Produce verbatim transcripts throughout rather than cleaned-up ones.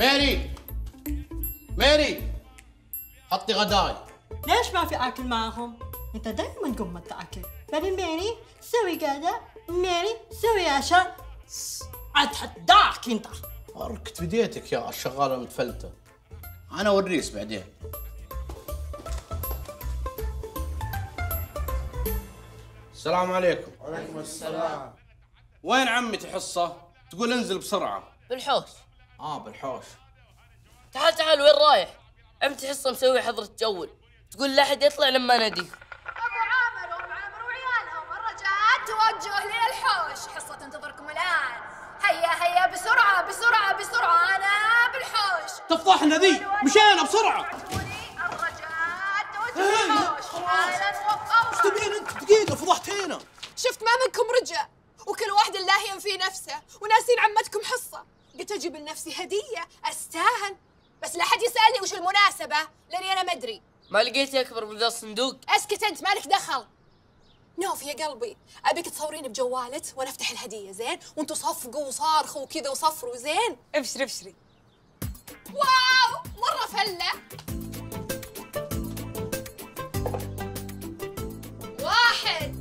ماري ماري حطي غداي. ليش ما في اكل معهم؟ انت دايما قمة تاكل. ماري ماري سوي غدا، ماري سوي عشاء. اتحداك انت. اركت في ديتك يا الشغاله المتفلته. انا اوريس بعدين. السلام عليكم. وعليكم السلام. وين عمتي حصه؟ تقول انزل بسرعه. بالحوش. اه بالحوش. تعال تعال، وين رايح؟ عمتي حصه مسوي حظر تجول، تقول لا احد يطلع لما ناديه. ابو عامر وام عامر وعيالهم الرجعات توجه للحوش، حصه تنتظركم الان. هيا هيا بسرعه بسرعه بسرعه، انا بالحوش. تفضحنا ذي، مشينا بسرعه. الرجعات توجه للحوش حالا وفورا. ايش تبين انت؟ دقيقه فضحتينا. شفت ما منكم رجع، وكل واحد لاهيا في نفسه وناسين عمتكم حصه. قلت اجيب لنفسي هديه استاهل، بس لا حد يسالني وش المناسبه لاني انا ما ادري. ما لقيتي اكبر من ذا الصندوق؟ اسكت انت، مالك دخل. نوف يا قلبي، ابيك تصورين بجوالك وانا افتح الهديه، زين؟ وانتم صفقوا وصارخوا وكذا وصفروا، زين؟ ابشري ابشري. واو مره فله. واحد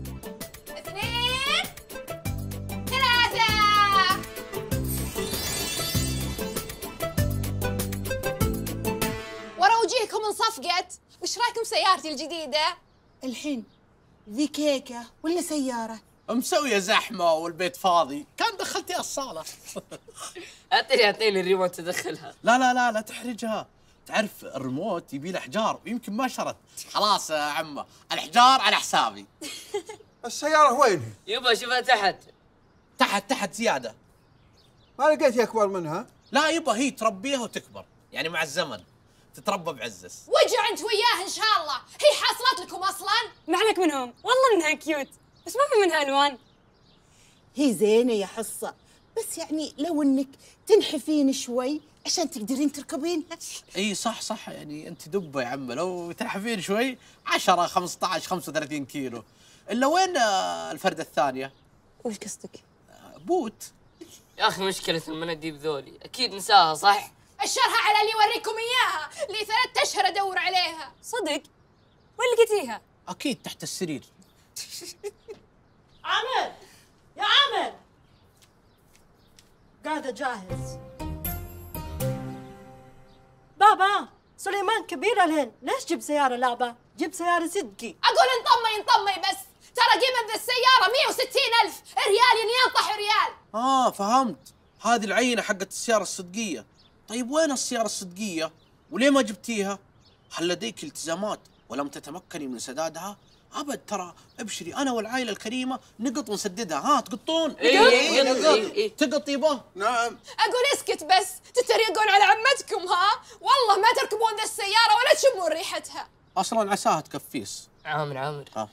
وجيهكم انصفقت. وش رايكم بسيارتي الجديدة؟ الحين ذي كيكة ولا سيارة؟ مسوية زحمة والبيت فاضي، كان دخلتي الصالة. اعطيني اعطيني الريموت تدخلها. لا لا لا لا تحرجها، تعرف الريموت يبي له حجار ويمكن ما شرت. خلاص يا عمه، الحجار على حسابي. السيارة وين؟ يبا شوفها تحت. تحت تحت زيادة. ما لقيتي أكبر منها؟ لا يبا، هي تربيها وتكبر، يعني مع الزمن تتربى بعزس. وجع انت وياه ان شاء الله، هي حاصلت لكم اصلا؟ ما عليك منهم، والله انها كيوت، بس ما في منها الوان. هي زينه يا حصه، بس يعني لو انك تنحفين شوي عشان تقدرين تركبينها. اي صح صح، يعني انت دبه يا عمه، لو تنحفين شوي عشرة خمسة عشر خمسة وثلاثين كيلو. الا وين الفرده الثانيه؟ وش قصدك؟ بوت. يا اخي مشكله المناديب ذولي، اكيد نساها صح؟ أشرها على اللي يوريكم إياها، لي ثلاث أشهر أدور عليها. صدق؟ وين لقيتيها؟ أكيد تحت السرير. عامر يا عامر، قاعدة جاهز. بابا سليمان كبير الهن، ليش جيب سيارة لعبة؟ جيب سيارة صدقي. أقول انطمي انطمي بس، ترى قيمة السيارة مئة وستين ألف ريال، يعني ينطح ريال. آه فهمت، هذه العينة حقت السيارة الصدقية. طيب وين السيارة الصدقية؟ وليه ما جبتيها؟ هل لديك التزامات ولم تتمكني من سدادها؟ أبد، ترى ابشري، أنا والعائلة الكريمة نقط ونسددها. ها تقطون؟ إيه إيه نقط. إيه تقط يبا؟ نعم. أقول اسكت بس، تتريقون على عمتكم ها؟ والله ما تركبون ذا السيارة ولا تشمون ريحتها. أصلاً عساها تكفيس. عامر عامر ها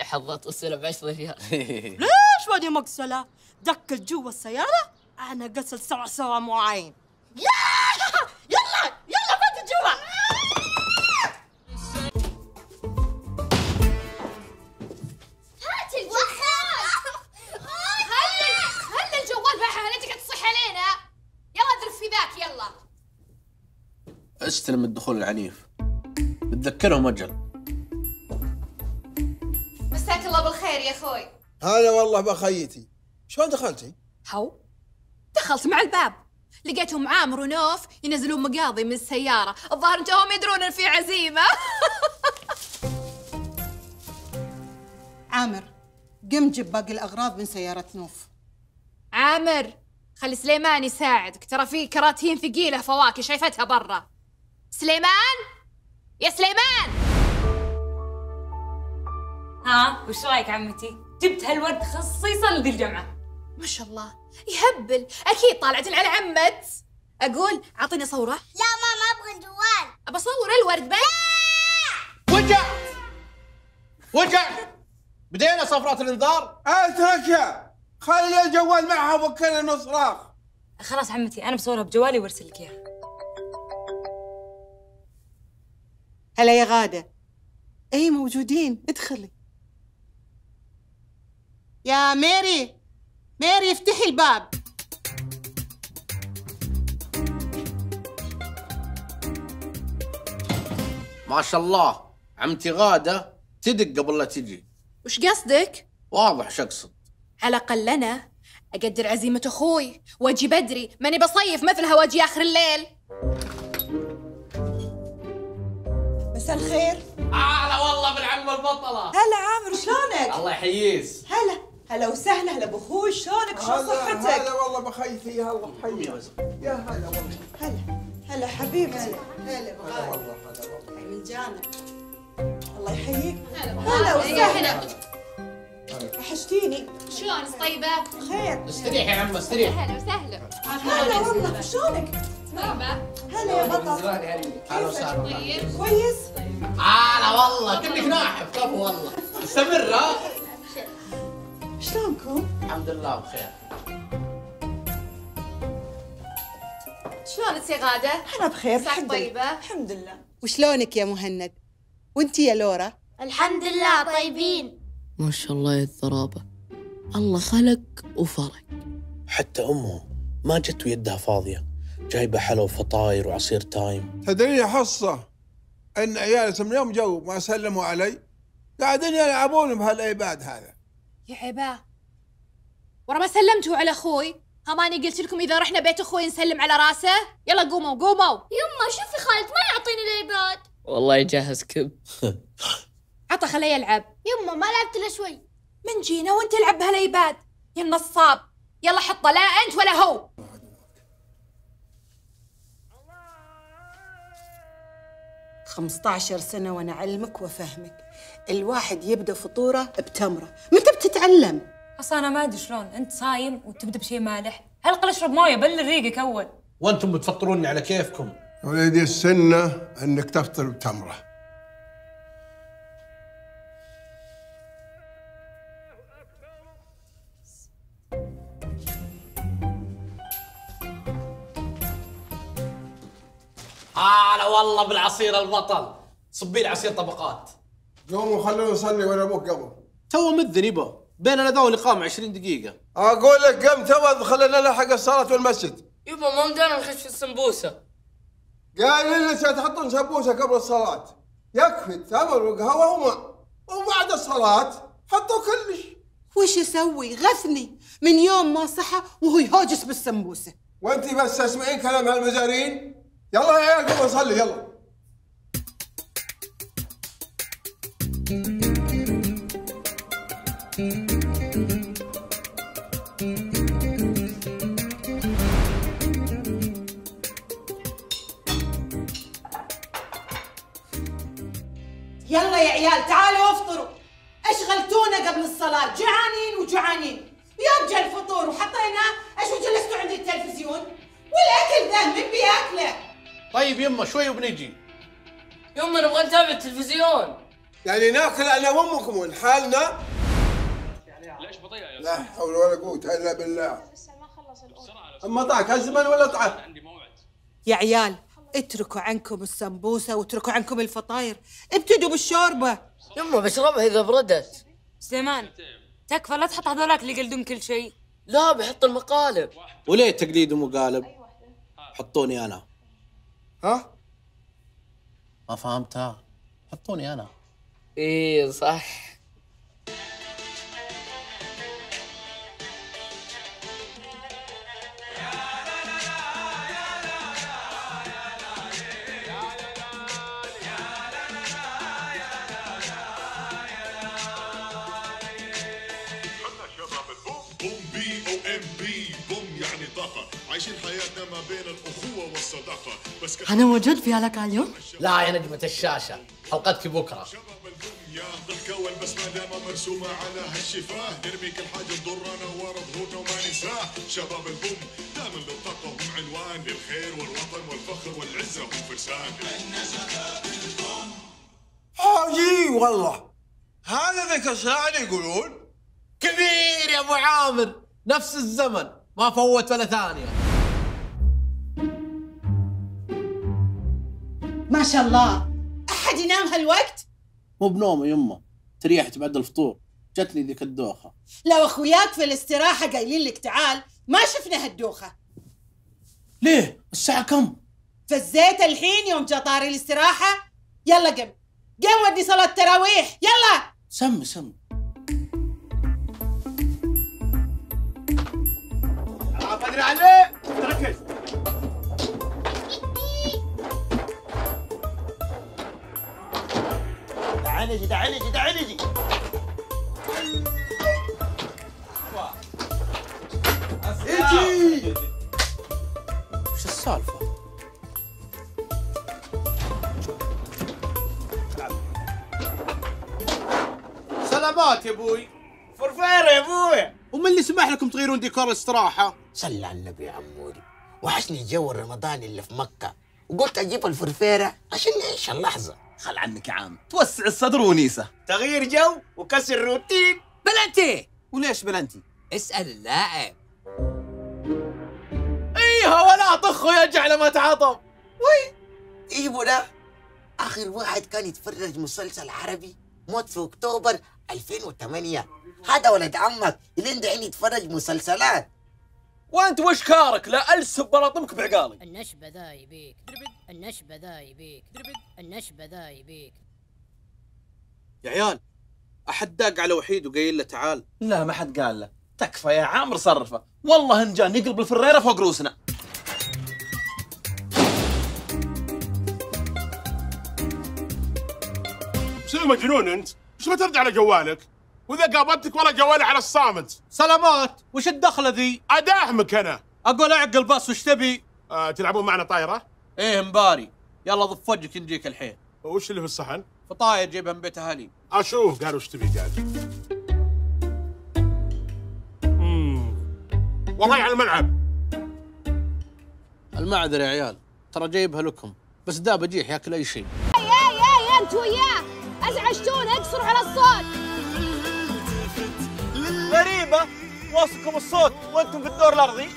حظت أصلة بعشرة ريال. ليش ودي مقسلة؟ دكت جوا السيارة، أنا قسل سبع سوا معين. يلا يلا يلا فاتوا جوا. هات الجوال. هلا هلا الجوال بحالتك تصح علينا. يلا ذرف في ذاك. يلا استلم الدخول العنيف، بتذكرهم اجل. مساك الله بالخير يا اخوي. هلا والله بخيتي، شلون دخلتي؟ هو دخلت مع الباب، لقيتهم عامر ونوف ينزلون مقاضي من السيارة، الظاهر انتم هم يدرون ان في عزيمة. عامر قم جيب باقي الأغراض من سيارة نوف. عامر خلي سليمان يساعدك، ترى في كراتين ثقيلة فواكه شايفتها برا. سليمان يا سليمان. ها وش رايك عمتي؟ جبت هالورد خصيصا لذي الجمعة. ما شاء الله يهبل، اكيد طالعتن على عمت. اقول اعطيني صوره. لا ماما ابغى الجوال، ابى اصور الورد بس. وجع وجع، بدينا صفرات الانذار. اتركها، خلي الجوال معها وكلنا نصراخ. خلاص عمتي انا بصورها بجوالي وارسل لك اياها. هلا يا غاده. اي موجودين، ادخلي. يا ميري ميري افتحي الباب. ما شاء الله عمتي غادة تدق قبل لا تجي. وش قصدك؟ واضح شو اقصد. على الاقل انا اقدر عزيمة اخوي واجي بدري، ماني بصيف مثلها واجي اخر الليل. مساء الخير. هلا والله بالعم البطلة. هلا عامر شلونك؟ الله يحييك. هلا هلا وسهلا. هلا بأخوي شلونك؟ شو صحتك؟ هلا والله بخيتي. هلا بحييك. يا هلا والله. هلا هلا حبيبتي. هلا هلا والله. هلا والله من جانا. الله يحييك. هلا وسهلا. وحشتيني. شلونك طيبة؟ خير. استريحي يا عمو استريحي. هلا وسهلا. هلا والله شلونك؟ مرحبا. هلا يا بطل. هلا وسهلا. كويس؟ هلا والله كلك ناحف. كفو والله. مستمرة ها؟ شلونكم؟ الحمد لله بخير. شلونك يا غادة؟ أنا بخير الحمد لله. الحمد لله. وشلونك يا مهند؟ وأنتِ يا لورا؟ الحمد لله طيبين. ما شاء الله يا الثرابة. الله خلق وفرق. حتى أمهم ما جت ويدها فاضية، جايبة حلو وفطاير وعصير تايم. تدري حصة أن عيالتهم اليوم جو ما سلموا علي، قاعدين يلعبون بهالأيباد هذا. يا عباه ورا ما سلمتوا على اخوي، ها ماني قلت لكم اذا رحنا بيت اخوي نسلم على راسه؟ يلا قوموا قوموا. يما شوفي خالد ما يعطيني الايباد. والله يجهز كب. عطى خليه يلعب. يما ما لعبت الا شوي. من جينا وانت تلعب بهالايباد يا النصاب. يلا حطه، لا انت ولا هو. خمسة عشر سنة وأنا أعلمك وأفهمك، الواحد يبدأ فطورة بتمرة، متى بتتعلم؟ أصلا أنا ما أدري شلون، أنت صايم وتبدأ بشيء مالح، هلقل أشرب موية بلل ريقك أول. وأنتم بتفطروني على كيفكم. وليدي السنة أنك تفطر بتمرة. هلا والله بالعصير البطل. صبي لي عصير طبقات. قوموا خلونا نصلي ولا ابوك قبل. تو مذن يبا، بين انا ذا والاقامه عشرين دقيقة. اقول لك قم تو خلينا نلحق الصلاة والمسجد. يبا ما مدانا نخش في السمبوسة. قال لك تحطون سمبوسة قبل الصلاة. يكفي تمر وقهوة وماء، وبعد الصلاة حطوا كلش. وش اسوي؟ غثني من يوم ما صحى وهو يهاجس بالسمبوسة. وانت بس تسمعين كلام هالمزارين؟ يلا يا عيال قوموا نصلي يلا. يلا يا عيال تعالوا افطروا، اشغلتونا قبل الصلاة، جعانين وجعانين، ويوم جا الفطور وحطينا ايش وجلستوا عند التلفزيون؟ والاكل ذا من بياكله؟ طيب يما شوي وبنجي. يما نبغى نتابع التلفزيون. يعني ناكل انا وامكم ولحالنا؟ ليش بطيئه يا استاذ؟ لا حول ولا قوه الا بالله. لسه ما خلص الاوضه. اما طاك هالزمن ولا طعن؟ عندي موعد. يا عيال اتركوا عنكم السمبوسه واتركوا عنكم الفطاير، ابتدوا بالشوربه. يما بشربها اذا بردت. سليمان تكفى لا تحط هذولاك اللي يقلدون كل شيء. لا بحط المقالب. وليه تقليد ومقالب؟ حطوني انا. ها؟ ما فهمتها؟ حطوني أنا. إيه صح. أنا موجود فيها لك اليوم؟ لا يا نجمة الشاشة، حلقتك بكرة. عجيب والله، هذا ذكر شاعر يقولون؟ كبير يا أبو عامر، نفس الزمن، ما فوت ولا ثانية. ما شاء الله أحد ينام هالوقت؟ مو بنومه يمه، تريحت بعد الفطور، جتني ذيك الدوخة. لو أخوياك في الاستراحة قايلين لك تعال ما شفنا هالدوخة. ليه؟ الساعة كم؟ فزيت الحين يوم جا طاري الاستراحة؟ يلا قم قم ودي صلاة التراويح يلا. سم سم قادر عليه تركز. تعالي جي تعالي جي تعالي جي. اجي. وش السالفة؟ سلامات يا ابوي. فرفيرة يا ابوي. ومن اللي سمح لكم تغيرون ديكور الاستراحة؟ صلى على النبي يا عموري، وحشني الجو الرمضاني اللي في مكة، وقلت اجيب الفرفيرة عشان نعيش اللحظة. خل عنك يا عام، توسع الصدر ونيسة، تغيير جو وكسر روتين. بلنتي. وليش بلنتي؟ اسأل اللاعب. ايها ولا طخه يجعل ما تعاطف. وي ايبو ده آخر واحد كان يتفرج مسلسل عربي موت في أكتوبر ألفين وثمانية. هذا ولد عمك اللي عنده عين يتفرج مسلسلات. وانت وش كارك؟ لا السب بلاطمك بعقالي. النشبه ذا يبيك، النشبه ذا يبيك، النشبه ذا يبيك. يا عيال احد داق على وحيد وقايل له تعال؟ لا ما حد قال له. تكفى يا عامر صرفه، والله ان جان يقلب الفريره فوق روسنا. شنو مجنون انت؟ شو ما ترد على جوالك؟ واذا قابلتك ولا جوالي على الصامت. سلامات، وش الدخله ذي؟ اداهمك انا. اقول اعق الباص وش تبي؟ أه تلعبون معنا طايره؟ ايه مباري، يلا ضف وجهك نجيك الحين. وش اللي في الصحن؟ فطاير جيبها من بيت اهلي. اشوف قال وش تبي قال. اممم والله على الملعب. المعذره يا عيال، ترى جايبها لكم، بس دا بجيح ياكل اي شيء. اي اي اي انت وياه، ازعجتونا، اقصروا على الصوت. غريبة واصلكم الصوت وانتم في الدور الارضي.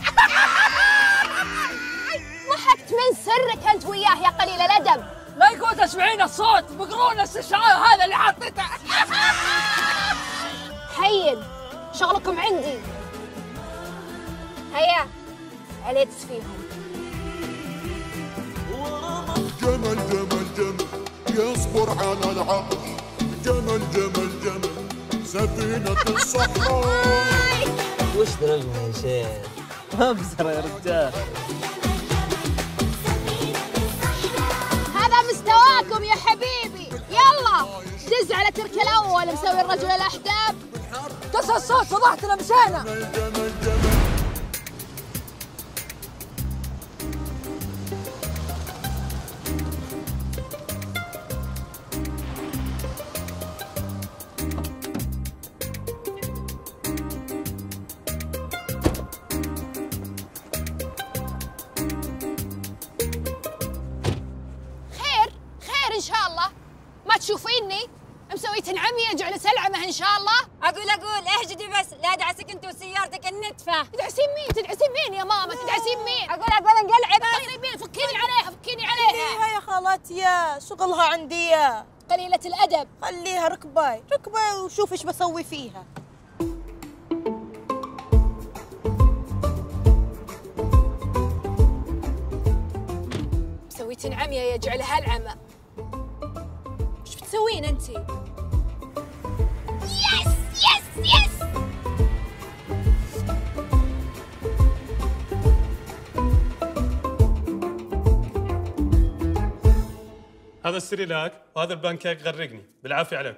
ضحكت من سرك انت وياه يا قليل الادب. لا يكون تسمعين الصوت بقرون الاستشعار هذا اللي حطيته. حيل شغلكم عندي. هيا عليتس فيهم. جمل جمل جمل يصبر على العقل. جمل جمل جمل سفينة الصحراء. وش درجنا يا شيخ؟ مبزرة يا رجال. هذا مستواكم يا حبيبي، يلا دز على ترك الأول مسوي الرجل الأحداب. دس الصوت فضحتنا مشينا. تشوفيني مسويتهن عمية جعلت ألعمه إن شاء الله. أقول أقول اهجدي بس، لا دعسك أنت وسيارتك النتفة. تدعسين مين؟ تدعسين مين يا ماما؟ تدعسين مين؟ أقول أقول انقلعب. تدعسين مين؟ فكيني عليها فكيني عليها. خليها يا خالاتيا، شغلها عندي قليلة الأدب. خليها ركباي ركباي وشوف إيش بسوي فيها. مسويتهن عمية يجعلها العمى. تسوين انت؟ يس يس يس. هذا السريلاك وهذا البانكيك غرقني، بالعافيه عليك.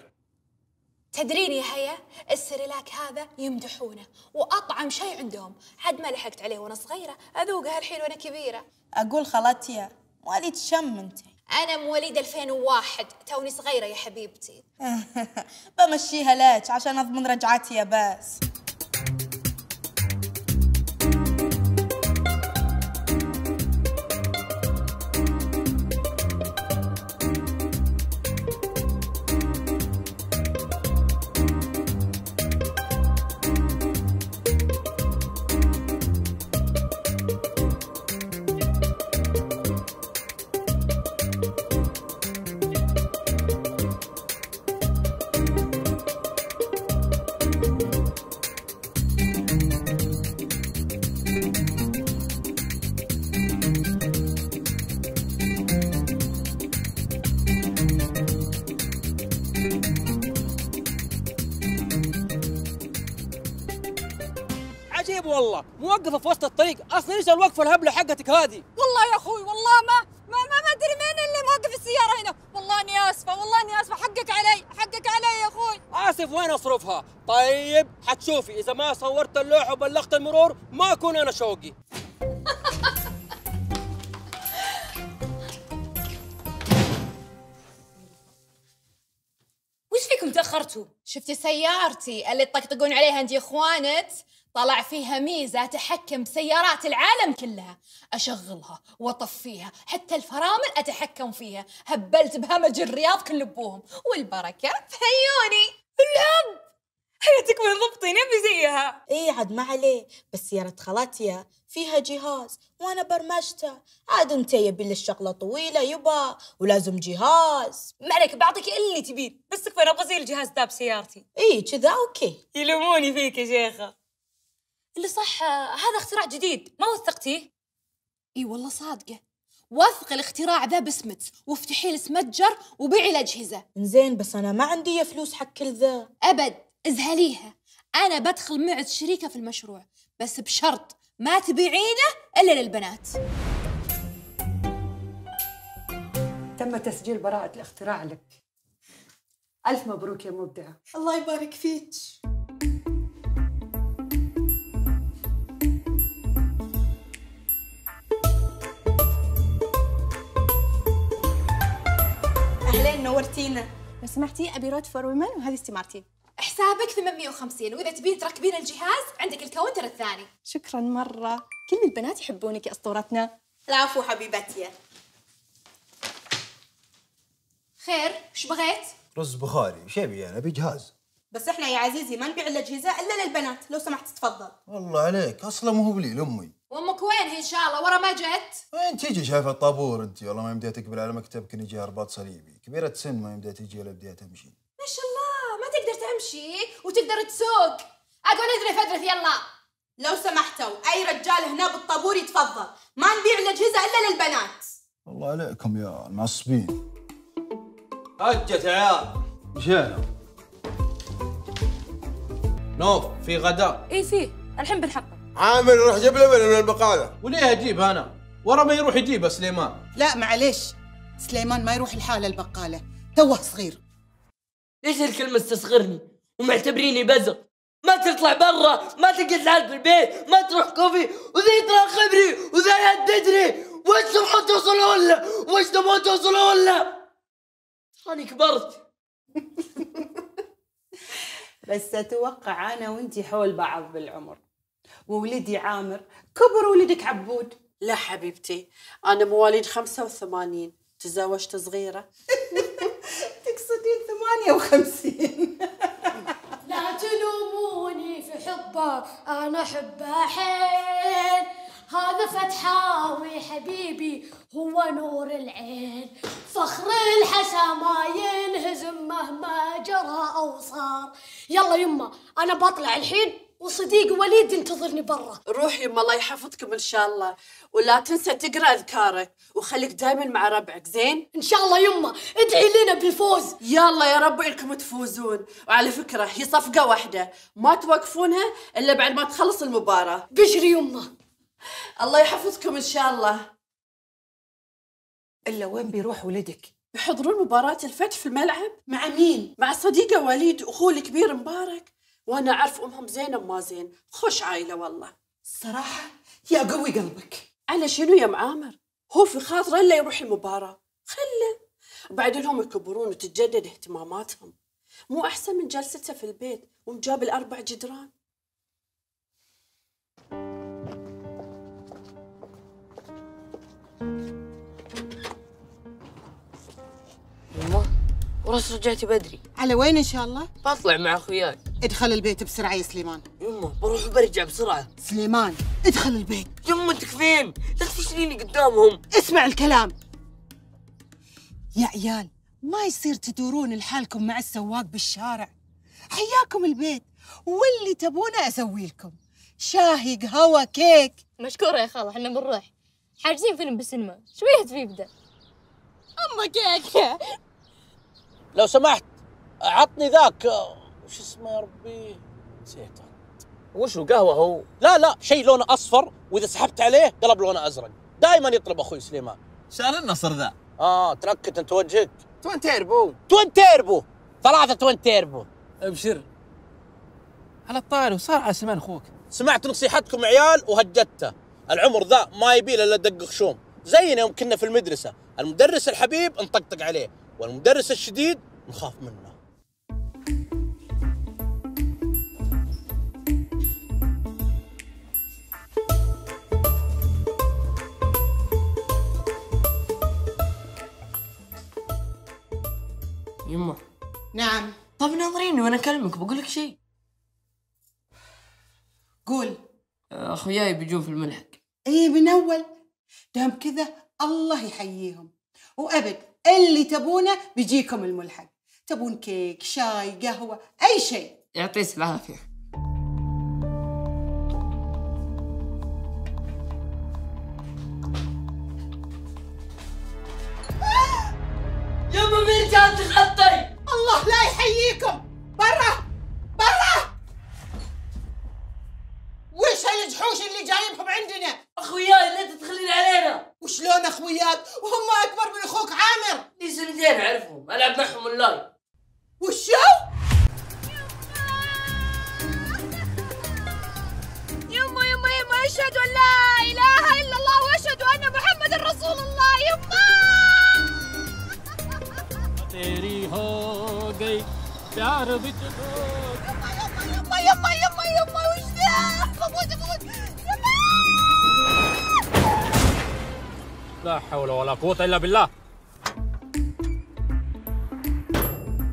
تدريني يا هيا، السريلاك هذا يمدحونه واطعم شيء عندهم، عاد ما لحقت عليه وانا صغيره، اذوقها الحين وانا كبيره. اقول خالتي مواليد شم انت. أنا مواليد ألفين وواحد، توني صغيرة يا حبيبتي. بمشيها لك عشان أضمن رجعتي يا باس. والله موقفه في وسط الطريق، اصلا ايش الوقفه الهبله حقتك هذه؟ والله يا اخوي والله ما ما ما ادري مين اللي موقف السياره هنا، والله اني اسفه والله اني اسفه، حقك علي حقك علي يا اخوي. اسف وين اصرفها؟ طيب حتشوفي اذا ما صورت اللوحه وبلغت المرور ما اكون انا شوقي. تأخرتوا. شفتي سيارتي اللي تطقطقون عليها انت يا اخوانت؟ طلع فيها ميزه اتحكم بسيارات العالم كلها، اشغلها واطفيها، حتى الفرامل اتحكم فيها، هبلت بهمج الرياض كل ابوهم، والبركه في عيوني. الهب هي تكمل ضبطي نبي زيها. اي عاد ما عليه، بس سياره خالتي فيها جهاز وانا برمجته، عاد انت يبي الشغله طويله يبا ولازم جهاز. ما عليك بعطيك اللي تبين، بس تكفين ابغى زي الجهاز ذا بسيارتي. اي كذا اوكي. يلوموني فيك يا شيخه. اللي صح هذا اختراع جديد ما وثقتيه؟ اي والله صادقه. وثق الاختراع ذا بسمت وافتحي لي سمتجر وبيعي الاجهزه. زين بس انا ما عندي فلوس حق كل ذا. ابد ازهليها، انا بدخل معك شريكه في المشروع بس بشرط ما تبيعينه إلا للبنات. تم تسجيل براءة الاختراع لك. ألف مبروك يا مبدعة. الله يبارك فيك. أهلين نورتينا. لو سمحتي أبي رود فور ومن وهذه استمارتي. حسابك ثمانمئة وخمسين وإذا تبين تركبين الجهاز عندك الكاونتر الثاني. شكراً مرة، كل البنات يحبونك يا أسطورتنا. العفو حبيبتي. خير، وش بغيت؟ رز بخاري، شو أبي أنا؟ أبي جهاز. بس إحنا يا عزيزي ما نبيع الأجهزة إلا للبنات، لو سمحت تفضل. والله عليك، أصلاً مو هو بلي لأمي. وأمك وين هي إن شاء الله؟ ورا ما جت؟ وين تيجي شايفة الطابور أنت؟ والله ما يمديها تقبل على مكتبك إن يجيها رباط صليبي، كبيرة سن ما يمديها تجي ولا بديها تمشي. ما شاء الله. تقدر تمشي وتقدر تسوق، اقعد ادري فدري يلا. لو سمحتوا اي رجال هنا بالطابور يتفضل، ما نبيع الاجهزه الا للبنات. والله عليكم يا المعصبين. هجت يا عيال. مشينا. نوف في غداء؟ اي فيه، الحين بنحطه. عامر روح جيب لبن من البقاله. وليه اجيب انا؟ ورا ما يروح يجيبه سليمان. لا معليش، سليمان ما يروح لحاله البقاله، توه صغير. ليش الكلمة تستصغرني ومعتبريني بزر؟ ما تطلع برا، ما تقعد لحالك في البيت، ما تروح كوفي، وذي تراقبني، وذي يهددني، وش تبغون توصلون له؟ وش تبغون توصلون له؟ تراني كبرت. بس اتوقع انا وانتي حول بعض بالعمر. وولدي عامر كبر ولدك عبود. لا حبيبتي، انا مواليد خمسة وثمانين، تزوجت صغيرة. ثمانية وخمسين. لا تلوموني في حبه، انا احبه حيل. هذا فتحاوي حبيبي هو نور العين، فخر الحسا ما ينهزم مهما جرى او صار. يلا يما انا بطلع الحين وصديق وليد ينتظرني برا. روح يما الله يحفظكم ان شاء الله، ولا تنسى تقرا اذكارك، وخليك دائما مع ربعك زين؟ ان شاء الله يما، ادعي لنا بالفوز. يلا يا رب انكم تفوزون، وعلى فكره هي صفقه واحده، ما توقفونها الا بعد ما تخلص المباراه. بشري يما. الله يحفظكم ان شاء الله. الا وين بيروح ولدك؟ بيحضرون مباراه الفتح في الملعب. مع مين؟ مع صديقه وليد واخوه الكبير مبارك. وانا اعرف امهم زينب ما زين، خوش عائله والله. الصراحه يا قوي قلبك. على شنو يا معامر؟ هو في خاطره الا يروح المباراه، خله. وبعدين هم يكبرون وتتجدد اهتماماتهم. مو احسن من جلسته في البيت ومجاب الاربع جدران؟ يما وراس رجعتي بدري. على وين ان شاء الله؟ بطلع مع اخوياي. ادخل البيت بسرعه يا سليمان. يما بروح وبرجع بسرعه. سليمان ادخل البيت. يما تكفين، لا تفشليني قدامهم. اسمع الكلام يا عيال، ما يصير تدورون لحالكم مع السواق بالشارع. حياكم البيت، واللي تبونه اسوي لكم شاهي قهوه كيك. مشكوره يا خاله، احنا بنروح حاجزين فيلم بالسينما شويه في بدا. اما كيك لو سمحت عطني ذاك وش اسمه يا ربي؟ نسيته. وشو قهوه هو؟ لا لا شيء لونه اصفر واذا سحبت عليه قلب لونه ازرق، دائما يطلب اخوي سليمان. شال النصر ذا. اه تنكت انت وجهك. توين تيربو توين تيربو ثلاثه توين تيربو. ابشر. على الطاري وصار على سمان اخوك. سمعت نصيحتكم عيال وهجدته، العمر ذا ما يبي الا دق خشوم، زينا يوم كنا في المدرسه، المدرس الحبيب نطقطق عليه، والمدرس الشديد نخاف منه. يمه. نعم. طب ناظريني وانا اكلمك بقول لك شيء. قول. اخوياي بيجون في الملحق. اي من اول. دام كذا الله يحييهم. وابد اللي تبونه بيجيكم الملحق. تبون كيك، شاي، قهوه، اي شيء. يعطيك العافيه. يما مين جالس تخطي؟ الله لا يحييكم. برا برا. وش هالجحوش اللي جايبهم عندنا؟ اخوياي لا تدخلين علينا. وشلون اخوياك وهم اكبر من اخوك عامر؟ لي سنتين اعرفهم، العب معهم اونلاين. وشو؟ يما يما يما اشهد ان لا اله الا الله واشهد ان محمدا رسول الله. لا حول ولا قوة إلا بالله.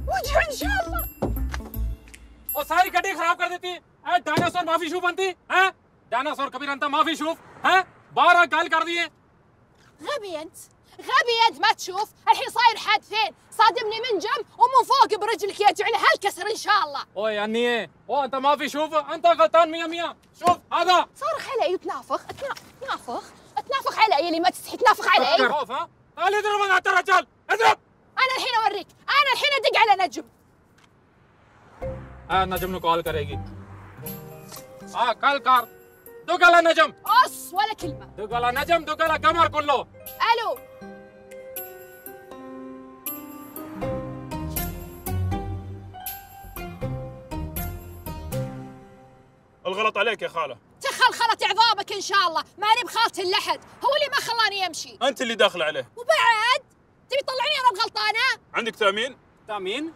وجهه إن شاء الله. वो सारी गड्डी खराब कर देती है। डायनासोर माफी शूफ बनती है। डायनासोर कभी रंता माफी शूफ है। बारह गाल कर दिए। غبي أنت غبي أنت ما تشوف الحين صاير حادثين، صادمني من جنب ومن فوق برجلك يا جعل هالكسر إن شاء الله. أوه يعني أوه أنت ما في شوف، أنت غلطان مية مية. شوف هذا. صارخ علي وتنافخ تنافخ. تنافخ علي اللي ما تستحي تنافخ علي. خوف ها؟ تعال اضرب انت الرجال، اضرب. انا الحين اوريك، انا الحين ادق على نجم. اه نجم نو كول करेगी. اه كال كار. دق على نجم. اوس ولا كلمة. دق على نجم، دق على قمر كله. الو. الغلط عليك يا خالة. خلت عظامك ان شاء الله، ماني بخالتي لحد، هو اللي ما خلاني امشي. انت اللي داخله عليه. وبعد تبي تطلعني انا الغلطانه؟ عندك تامين؟ تامين؟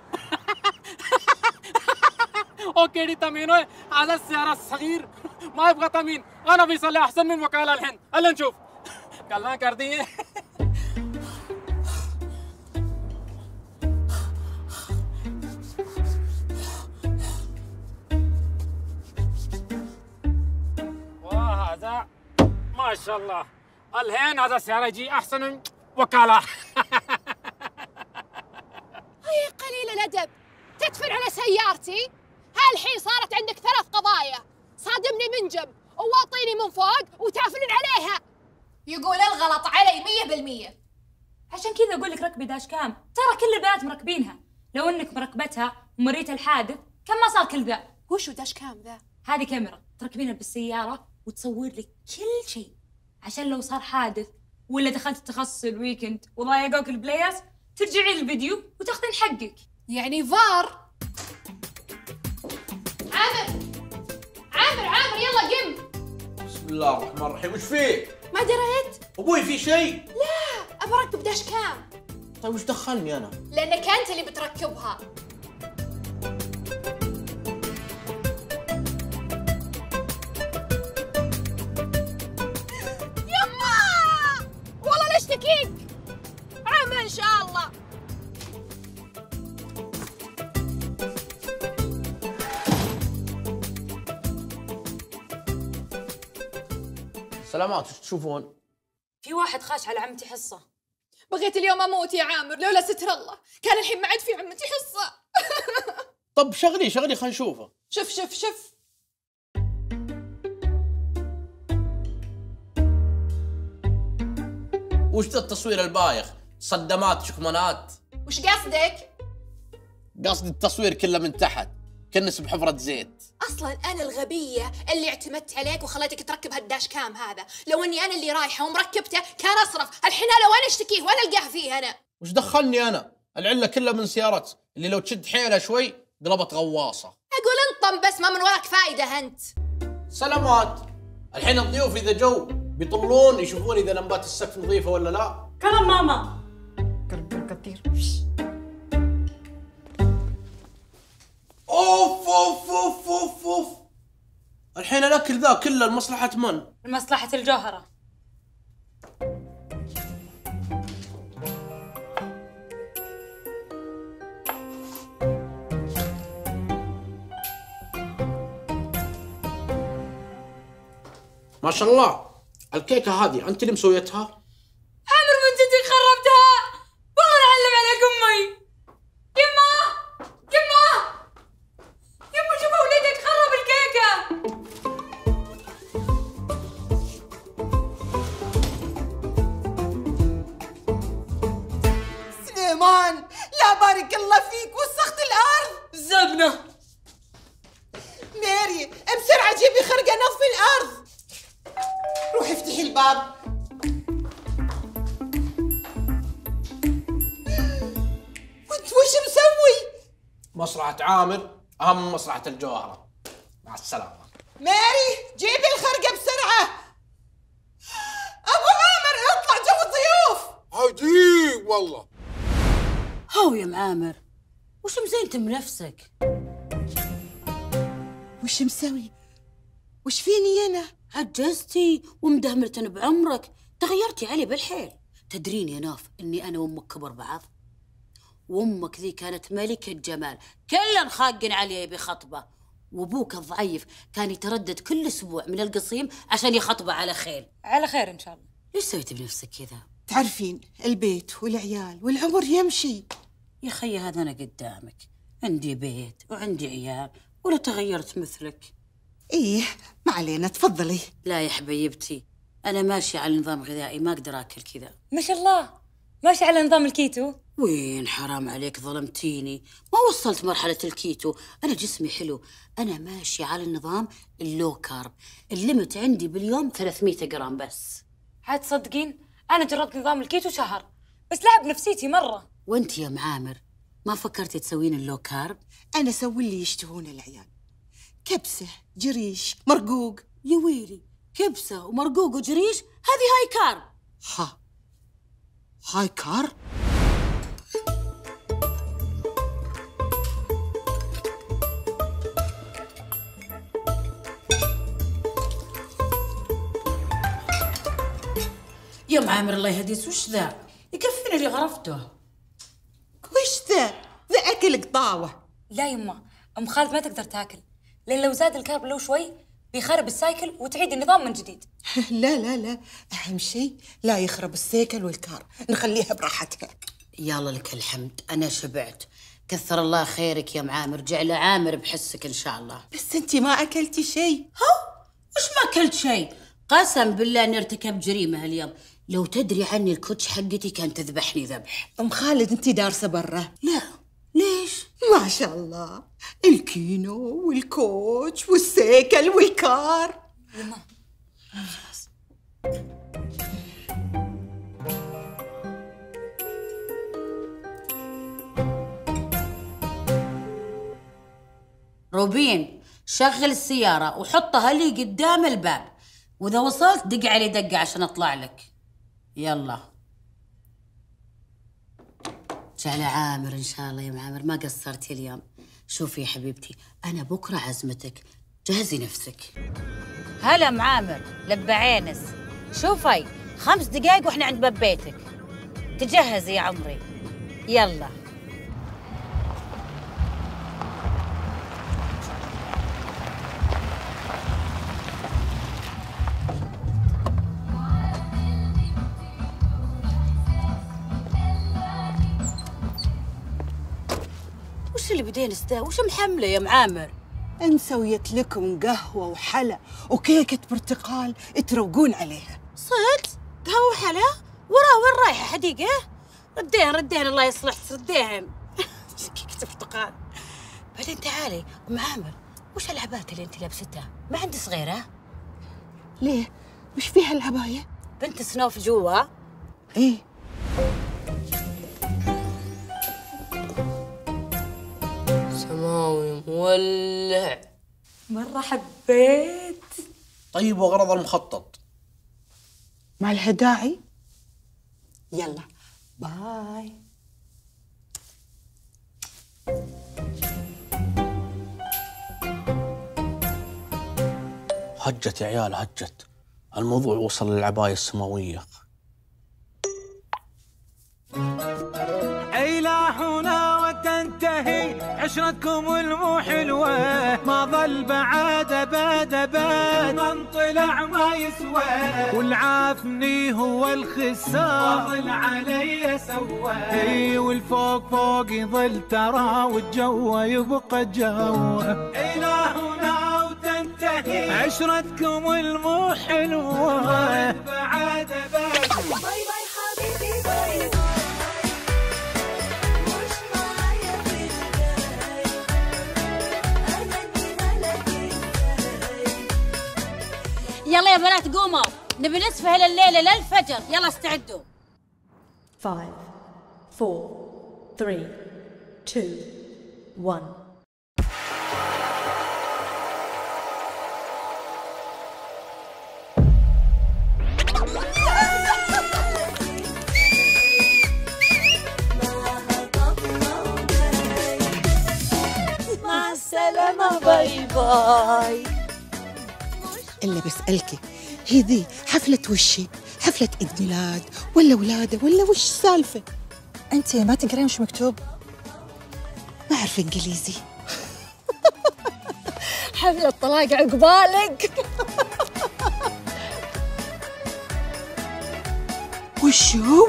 اوكي دي تامين هذا السياره الصغير ما يبغى تامين، انا بيصلي احسن من وكاله الحين، هلا نشوف. كلها كرديه. ما شاء الله الحين هذا السيارة يجي احسن من وكاله. هي قليل الادب تدفن على سيارتي. هالحين صارت عندك ثلاث قضايا، صادمني من جنب وواطيني من فوق وتعفنن عليها. يقول الغلط علي مية بالمية، عشان كذا اقول لك ركبي داش كام، ترى كل البنات مركبينها، لو انك مركبتها ومريت الحادث كان ما صار كل ذا. وشو داش كام ذا؟ هذه كاميرا تركبينها بالسيارة وتصور لك كل شيء، عشان لو صار حادث ولا دخلت التخصص الويكند وضايقوك البلايرز ترجعين الفيديو وتاخذين حقك. يعني فار. عامر عامر عامر يلا قم. بسم الله الرحمن الرحيم. وش فيك؟ ما دريت؟ ابوي في شيء؟ لا ابى اركب داش كام. طيب وش دخلني انا؟ لانك انت اللي بتركبها. إن شاء الله. سلامات. وش تشوفون؟ في واحد خاش على عمتي حصة. بغيت اليوم أموت يا عامر لولا ستر الله، كان الحين ما عاد في عمتي حصة. طب شغلي شغلي خلينا نشوفه. شوف شوف شوف. وش ذا التصوير البايخ؟ صدمات شكمانات. وش قصدك؟ قصدي التصوير كله من تحت، كنس بحفرة زيت. أصلاً أنا الغبية اللي اعتمدت عليك وخليتك تركب هالداش كام هذا، لو أني أنا اللي رايحة ومركبته كان أصرف، الحين لو أنا أشتكيه وأنا ألقاه فيه أنا. وش دخلني أنا؟ العلة كلها من سيارتي اللي لو تشد حيلها شوي قلبت غواصة. أقول انطم بس ما من وراك فائدة أنت. سلامات. الحين الضيوف إذا جو بيطلون يشوفون إذا لمبات السقف نظيفة ولا لا. كلام ماما. كلام كثير. أوف أوف أوف أوف أوف. الحين الأكل ذا كله لمصلحة من؟ لمصلحة الجوهرة. ما شاء الله الكيكة هذه أنت اللي مسويتها؟ عمر من جدك خربتها، والله أعلم عليك أمي. يما يما يما شوف ولدك خرب الكيكة. سليمان لا بارك الله فيك وسخت الأرض. زبنة ميري بسرعة جيبي خرقة نظفي الأرض. روحي افتحي الباب. وانت وش مسوي؟ مصلحة عامر أهم من مصلحة الجوهرة. مع السلامة. ماري جيبي الخرقة بسرعة. أبو عامر اطلع جو الضيوف. عجيب والله. هاو يا معامر وش مزينت من نفسك؟ وش مسوي؟ وش فيني أنا؟ عجزتي ومدهمرتن بعمرك، تغيرتي علي بالحيل. تدرين يا ناف اني انا وامك كبر بعض؟ وامك ذي كانت ملكة جمال، كلن خاقن علي بخطبه، وابوك الضعيف كان يتردد كل اسبوع من القصيم عشان يخطبه على خير. على خير ان شاء الله. ليش سويتي بنفسك كذا؟ تعرفين البيت والعيال والعمر يمشي. يا خي هذا انا قدامك، عندي بيت وعندي عيال ولا تغيرت مثلك. ايه ما علينا تفضلي. لا يا حبيبتي انا ماشيه على نظام غذائي ما اقدر اكل كذا. ما شاء الله ماشيه على نظام الكيتو. وين حرام عليك ظلمتيني، ما وصلت مرحله الكيتو، انا جسمي حلو، انا ماشيه على النظام اللو كارب، الليمت عندي باليوم ثلاثمية جرام بس. عاد تصدقين انا جربت نظام الكيتو شهر بس لعب نفسيتي مره. وانت يا معامر ما فكرتي تسوين اللو كارب؟ انا اسوي اللي يشتهون العيال، كبسة جريش مرقوق. يا ويلي كبسة ومرقوق وجريش هذه هاي كارب. ها هاي كارب؟ يا معامر الله يهديك وش ذا؟ يكفينا اللي غرفته. وش ذا؟ ذا أكل قطاوة. لا يما أم خالد ما تقدر تاكل، لأن لو زاد الكارب لو شوي بيخرب السايكل وتعيد النظام من جديد. لا لا لا أهم شيء لا يخرب السايكل والكارب، نخليها براحتها. يلا لك الحمد أنا شبعت. كثر الله خيرك يا معامر، جعله عامر بحسك إن شاء الله. بس أنت ما أكلتي شيء. ها؟ وش ما أكلت شيء؟ قسم بالله إني ارتكبت جريمة هاليوم، لو تدري عني الكوتش حقتي كان تذبحني ذبح. أم خالد أنت دارسة برا؟ لا. ليش؟ ما شاء الله الكينو والكوتش والسيكل والكار. يما خلاص روبين شغل السيارة وحطها لي قدام الباب، وإذا وصلت دق علي دقة عشان أطلع لك. يلا على عامر إن شاء الله. يا معامر ما قصرتي اليوم. شوفي يا حبيبتي أنا بكرة عزمتك، جهزي نفسك. هلا معامر لبى عينس. شوفي خمس دقايق وإحنا عند باب بيتك، تجهزي يا عمري. يلا اللي بدين استا وش محمله يا معامر؟ ان سويت لكم قهوه وحلا وكيكه برتقال تروقون عليها. صدق؟ قهوه وحلا؟ ورا وين رايحه؟ حديقه؟ رديهم رديهم الله يصلحك رديهم. كيكه برتقال بعدين تعالي ام عامر، وش العباية اللي انت لابستها؟ ما عندي صغيره؟ ليه؟ وش فيها العباية؟ بنت سنوف جوا؟ ايه. سماوي مولع مرة، حبيت. طيب وغرض المخطط؟ مع الهداعي؟ يلا باي. هجت يا عيال، هجت. الموضوع وصل للعباية السماوية. إلى هنا وتنتهي عشرتكم المو حلوة، ما ظل بعد أبد أبد، من طلع ما يسوى، والعافني هو الخسار، وظل علي سوى، إي والفوق فوق يظل ترى، والجو يبقى جو. إلى هنا وتنتهي عشرتكم المو حلوة، ما ظل بعد أبد. باي باي حبيبي باي. يلا يا بنات قوموا، نبي نسفه الليلة للفجر، يلا استعدوا. خمسة أربعة ثلاثة اثنين واحد. مع السلامة، باي باي. إلا بسألكي، هي ذي حفلة وشي؟ حفلة عيد ميلاد ولا ولادة ولا وش السالفة؟ أنت ما تقرين وش مكتوب؟ ما أعرف إنجليزي. حفلة طلاق عقبالك. وش هو؟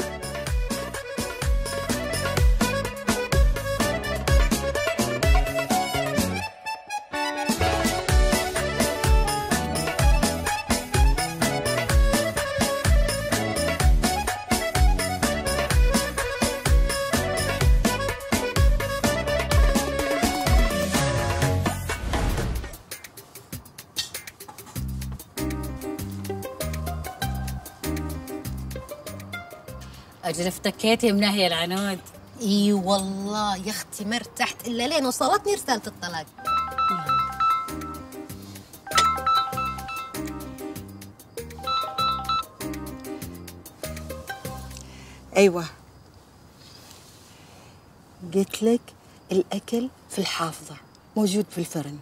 أجل افتكيتي من هي العنود. اي والله يا اختي ما ارتحت الا لين وصلتني رسالة الطلاق. ايوه قلت لك الاكل في الحافظة موجود في الفرن،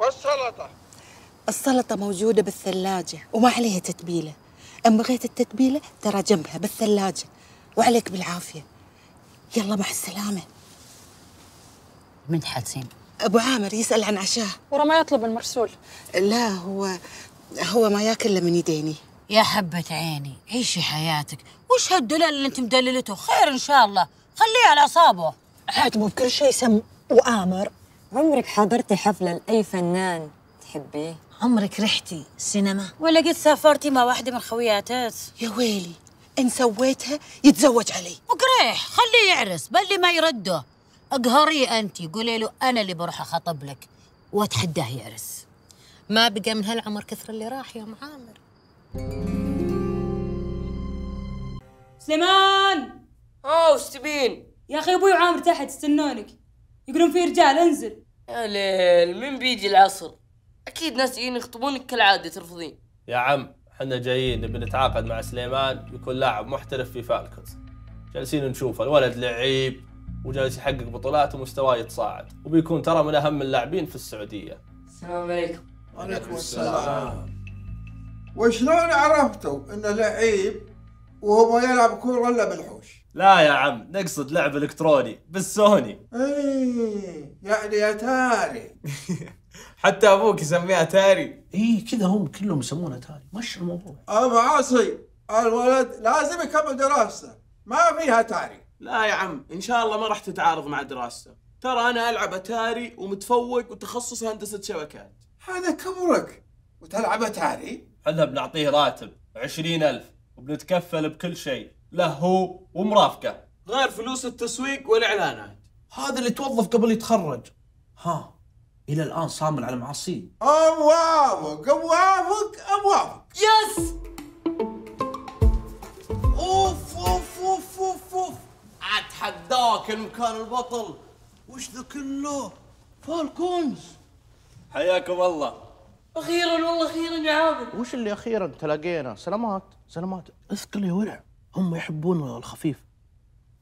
والسلطة السلطة موجودة بالثلاجة وما عليها تتبيلة. أم بغيت التتبيلة ترى جنبها بالثلاجة، وعليك بالعافية. يلا مع السلامة. من حاسين؟ أبو عامر يسأل عن عشاه ورا ما يطلب المرسول. لا هو هو ما ياكل إلا من يديني. يا حبة عيني، عيشي حياتك. وش هالدلال اللي أنت مدللته؟ خير إن شاء الله، خليه على أعصابه. حاتمه بكل شيء سم وآمر. عمرك حضرتي حفلة لأي فنان تحبيه؟ عمرك رحتي سينما؟ ولا قد سافرتي مع واحدة من خوياتك؟ يا ويلي، إن سويتها يتزوج علي. وقريح، خليه يعرس، بلي ما يرده. اقهري أنت، قولي له أنا اللي بروح أخطب لك، وأتحداه يعرس. ما بقى من هالعمر كثر اللي راح يا أم عامر. سليمان! أوه وش تبين؟ يا أخي أبوي وعامر تحت يستنونك، يقولون في رجال انزل. يا ليل، من بيجي العصر؟ أكيد ناس جايين يخطبونك كالعادة ترفضين. يا عم احنا جايين نبي نتعاقد مع سليمان يكون لاعب محترف في فالكونز. جالسين نشوف الولد لعيب وجالس يحقق بطولات ومستواه يتصاعد، وبيكون ترى من أهم اللاعبين في السعودية. السلام عليكم. وعليكم السلام. وشلون عرفتوا إنه لعيب وهو ما يلعب كورة إلا بالحوش؟ لا يا عم، نقصد لعب إلكتروني بالسوني. إيه يعني أتاري. حتى ابوك يسميها تاري. اي كذا هم كلهم يسمونها تاري. مش الموضوع ابو عاصي، الولد لازم يكمل دراسته، ما فيها تاري. لا يا عم ان شاء الله ما راح تتعارض مع دراسته، ترى انا العب اتاري ومتفوق وتخصص هندسه شبكات. هذا كبرك وتلعب اتاري؟ احنا بنعطيه راتب عشرين ألف وبنتكفل بكل شيء له هو ومرافقه، غير فلوس التسويق والاعلانات. هذا اللي توظف قبل يتخرج ها إلى الآن صامل على معاصيه. أوافق أوافق أوافق. يس. أوف أوف أوف أوف أوف. أتحداك المكان البطل. وش ذا كله؟ فالكونز. حياكم الله. أخيرا والله أخيرا يا عابد. وش اللي أخيرا؟ تلاقينا سلامات سلامات. اثقل يا ولع، هم يحبون الخفيف.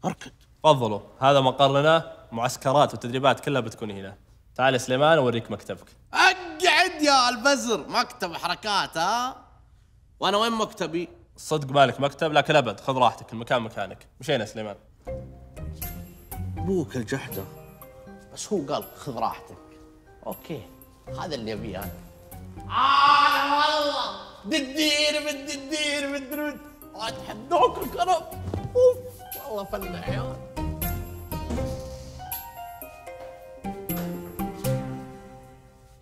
أركد. تفضلوا، هذا مقرنا، معسكرات والتدريبات كلها بتكون هنا. تعال يا سليمان اوريك مكتبك. اقعد يا البزر، مكتب حركات ها؟ وانا وين مكتبي؟ صدق مالك مكتب؟ لكن ابد، خذ راحتك، المكان مكانك. مشينا يا سليمان. ابوك الجحده. بس هو قال خذ راحتك. اوكي، هذا اللي ابيه انا. آه والله بالدير بالدير بالدير اتحداك الكرب. اوف والله فن عيال.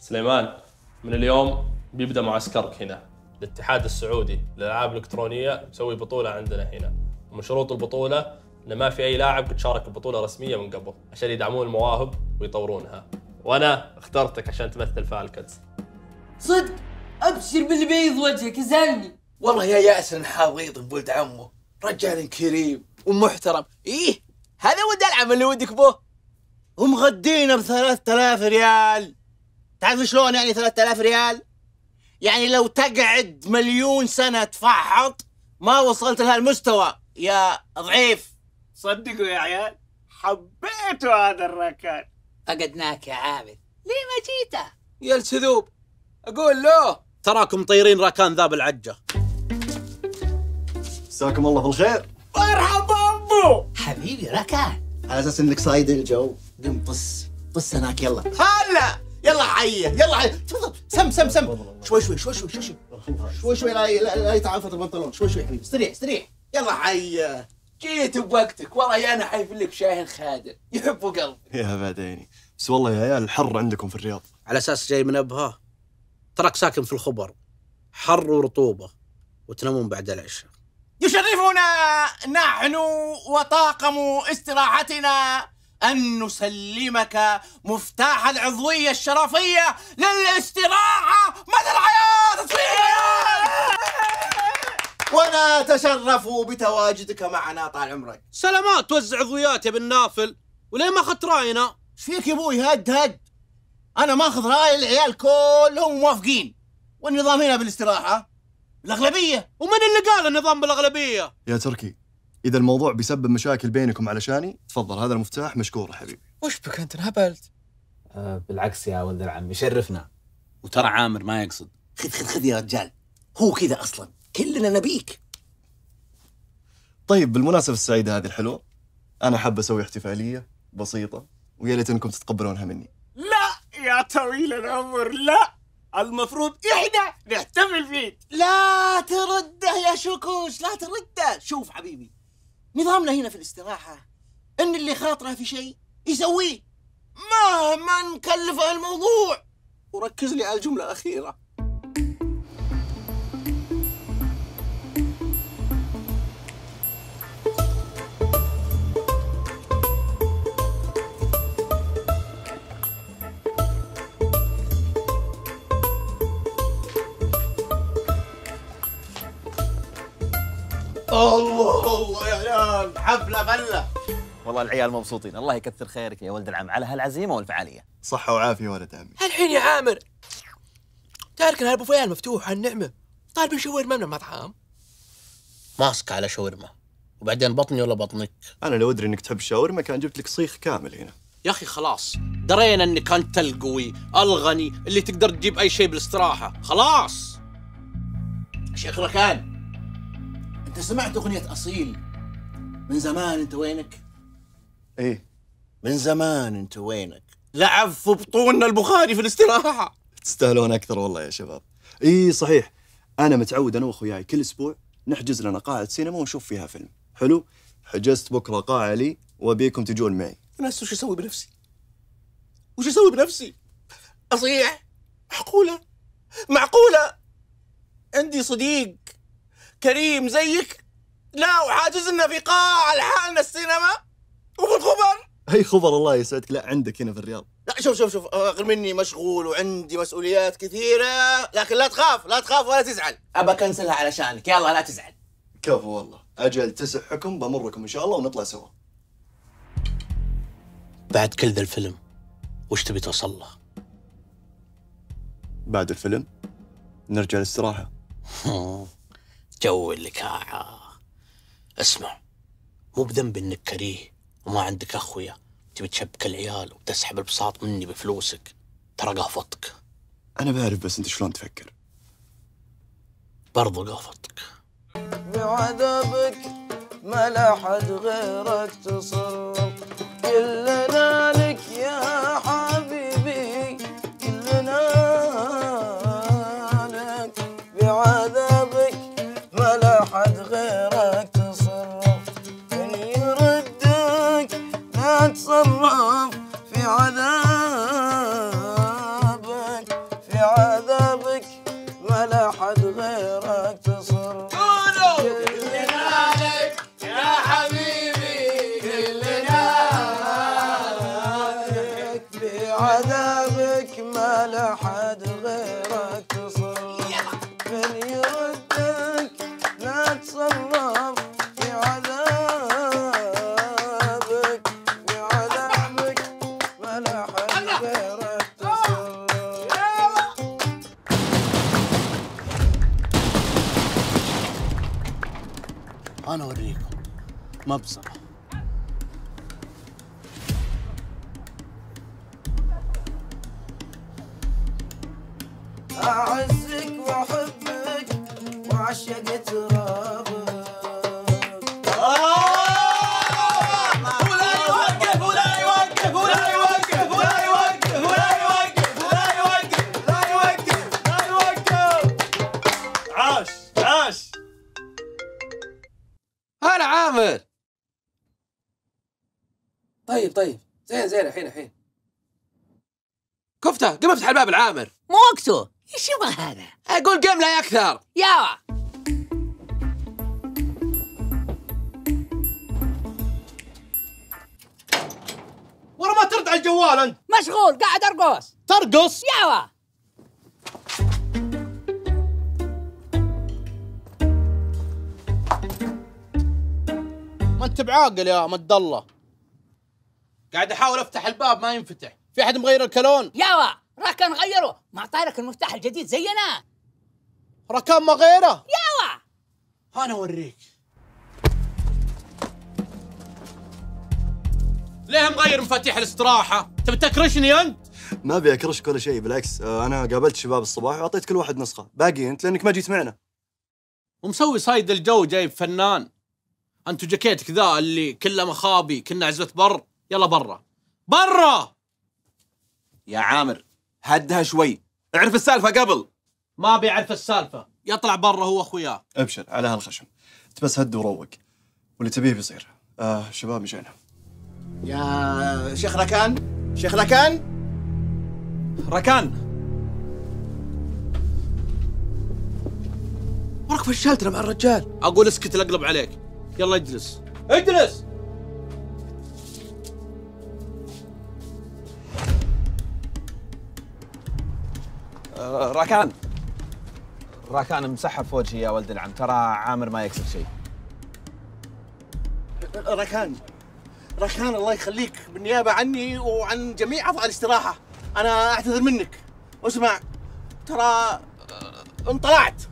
سليمان، من اليوم بيبدا معسكرك هنا. الاتحاد السعودي للالعاب الالكترونيه مسوي بطوله عندنا هنا، ومن شروط البطوله انه ما في اي لاعب تشارك ببطوله رسميه من قبل عشان يدعمون المواهب ويطورونها، وانا اخترتك عشان تمثل فالكنز. صدق؟ ابشر باللي بيض وجهك يزعلني. والله يا ياسر نحاويط بولد عمه، رجال كريم ومحترم. ايه هذا ود العمل اللي ودك به، ومغدينا ب ثلاثة آلاف ريال. تعرف شلون يعني ثلاثة آلاف ريال؟ يعني لو تقعد مليون سنة تفحط ما وصلت لهالمستوى يا ضعيف. صدقوا يا عيال حبيتوا هذا الركان. فقدناك يا عابد. ليه ما جيته؟ يا الكذوب، أقول له تراكم طيرين ركان ذا بالعجة. مساكم الله بالخير. مرحبا أبو حبيبي ركان. على أساس إنك صايد الجو قم طس طس هناك. يلا هلا يلا حيه يلا حيه. تفضل سم سم سم شوي شوي شوي شوي شوي شوي شوي لا يتعافط البنطلون. شوي شوي حبيبي، استريح استريح. يلا حيه، جيت بوقتك. والله يا انا حيف لك شاهين خادم يحبه قلبك. يا بعديني بس والله يا عيال الحر عندكم في الرياض. على اساس جاي من ابها؟ ترك ساكن في الخبر، حر ورطوبه وتنامون بعد العشاء. يشرفنا نحن وطاقم استراحتنا أن نسلمك مفتاح العضوية الشرفية للاستراحة مدى الحياة. ونتشرف بتواجدك معنا طال عمرك. سلامات، توزع عضويات يا ابن نافل، وليه ما أخذت راينا؟ ايش فيك يا ابوي؟ هد هد، أنا ماخذ راي العيال كلهم موافقين، والنظام هنا بالاستراحة الأغلبية. ومن اللي قال النظام بالأغلبية؟ يا تركي إذا الموضوع بيسبب مشاكل بينكم علشاني، تفضل هذا المفتاح مشكور حبيبي. وش بك أنت انهبلت؟ أه بالعكس يا ولد العم، يشرفنا. وترى عامر ما يقصد. خذ خذ خذ يا رجال، هو كذا أصلاً، كلنا نبيك. طيب بالمناسبة السعيدة هذه الحلوة، أنا حاب أسوي احتفالية بسيطة ويا ليت أنكم تتقبلونها مني. لا يا طويل العمر لا، المفروض إحنا نحتفل فيك. لا ترده يا شكوش، لا ترده. شوف حبيبي، نظامنا هنا في الاستراحة إن اللي خاطره في شيء يسويه مهما نكلفه الموضوع. وركز لي على الجملة الأخيرة. الله الله يا عيال، حفله فله. والله العيال مبسوطين، الله يكثر خيرك يا ولد العم على هالعزيمه والفعاليه. صحه وعافيه ولد عمي. هالحين يا عامر تاركنا هالبوفيه المفتوح هالنعمه، طالبين شاورما من المطعم. ماسك على شاورما، وبعدين بطني ولا بطنك؟ انا لو ادري انك تحب الشاورما كان جبت لك صيخ كامل هنا. يا اخي خلاص، درينا انك انت القوي، الغني، اللي تقدر تجيب اي شيء بالاستراحه، خلاص. شيخ ركان، انت سمعت اغنية اصيل من زمان انت وينك؟ ايه من زمان انت وينك؟ لعب في بطوننا البخاري في الاستراحة. تستاهلون اكثر والله يا شباب. ايه صحيح، انا متعود انا واخوياي كل اسبوع نحجز لنا قاعة سينما ونشوف فيها فيلم حلو. حجزت بكره قاعة لي وابيكم تجون معي. انا هسه وش اسوي بنفسي؟ وش اسوي بنفسي؟ اصيح؟ معقولة؟ معقولة؟ عندي صديق كريم زيك؟ لا وحاجز لنا في قاعة لحالنا السينما وفي الخبر. أي خبر الله يسعدك؟ لا عندك هنا في الرياض. لا شوف شوف شوف غير مني مشغول وعندي مسؤوليات كثيرة، لكن لا تخاف لا تخاف ولا تزعل. أبى كنسلها علشانك، يلا لا تزعل. كفو والله، أجل تسحكم بمركم إن شاء الله ونطلع سوا. بعد كل ذا الفيلم وش تبي توصل له؟ بعد الفيلم نرجع للاستراحة. جو اللكاعة. اسمع، مو بذنب انك كريه وما عندك اخويا، تبي تشبك العيال وتسحب البساط مني بفلوسك، ترى قافطك. انا بعرف، بس انت شلون تفكر؟ برضو قافطك. بعذابك ما لا حد غيرك تصرف، كلنا لك يا حبيبي كلنا لك، بعذابك ما لا حد غيرك تصرف، من يردك لا تصرف، في عذابك في عذابك ما لا حد غيرك تصرف. أنا أوريكم مبصرة. أعزك وأحبك وأعشق ترابك. ولا يوقف ولا يوقف ولا يوقف ولا يوقف ولا يوقف ولا يوقف لا يوقف لا يوقف. عاش عاش. هلا عامر. طيب طيب زين زين. الحين الحين كفته قمت على الباب العامر. مو وقته، ايش يبغى هذا؟ اقول قم لا اكثر. يلا ورا ما ترد على الجوال انت. مشغول قاعد ارقص. ترقص؟ يلا ما انت بعاقل يا مد الله. قاعد احاول افتح الباب ما ينفتح. في احد مغير الكلون؟ يلا ركان غيره، ما طايرك المفتاح الجديد زينا. ركان ما غيره؟ يلا انا اوريك. ليه مغير مفاتيح الاستراحه؟ تبي تكرشني انت؟ ما ابي اكرشك ولا شيء، بالعكس انا قابلت شباب الصباح واعطيت كل واحد نسخه، باقي انت لانك ما جيت معنا. ومسوي صايد الجو جايب فنان. انت جاكيتك ذا اللي كله مخابي كنا عزبة بر. يلا برا برا يا عامر، هدها شوي، اعرف السالفة قبل. ما بيعرف السالفة، يطلع برا هو اخوياه. ابشر على هالخشم، انت بس هد وروق واللي تبيه بيصير. آه شباب مشينا. يا شيخ ركان، شيخ ركان ركان وراك فشلتنا مع الرجال. اقول اسكت لا اقلب عليك. يلا اجلس اجلس. آه راكان راكان مسحب في وجهي يا ولد العم، ترى عامر ما يكسب شيء. راكان راكان الله يخليك، بالنيابة عني وعن جميع أعضاء الاستراحة أنا أعتذر منك. واسمع ترى انطلعت،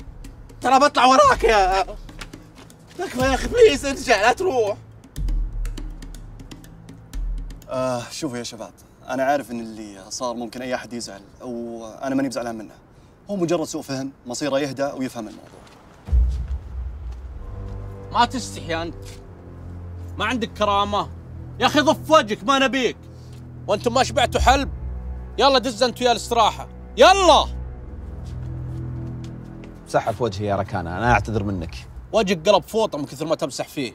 ترى بطلع وراك. يا تكفى يا اخي بليز، ارجع لا تروح. آه شوفوا يا شباب، انا عارف ان اللي صار ممكن اي احد يزعل وانا ماني بزعلان منه، هو مجرد سوء فهم، مصيره يهدى ويفهم الموضوع. ما تستحي انت، ما عندك كرامه يا اخي، ضف وجهك ما نبيك. وانتم ما شبعتوا حلب؟ يلا دز انت ويا الاستراحه يلا. مسحب في وجهي يا ركانه، انا اعتذر منك. وجهك قلب فوطه من كثر ما تمسح فيه.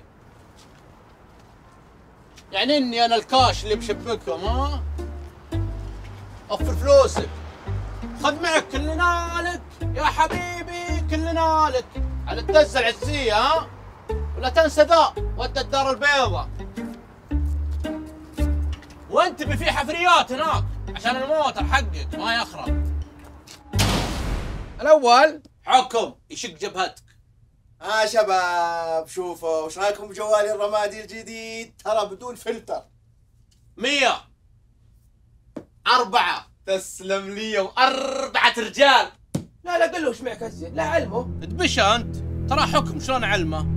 يعني اني انا الكاش اللي بشبكهم؟ ها؟ وفر فلوسك، خذ معك كلنا لك يا حبيبي كلنا لك، على الدزه العزيه. ها؟ ولا تنسى ذا ودى الدار البيضاء، وانتبه في حفريات هناك. عشان الموتر حقك ما يخرب. الاول حكم يشق جبهتك. ها آه شباب شوفوا وش رايكم بجوالي الرمادي الجديد؟ ترى بدون فلتر. مية أربعة. تسلم لي وأربعة رجال. لا لا قل له وش معك هالزين، لا علمه. ادبشه أنت، ترى حكم شلون علمه؟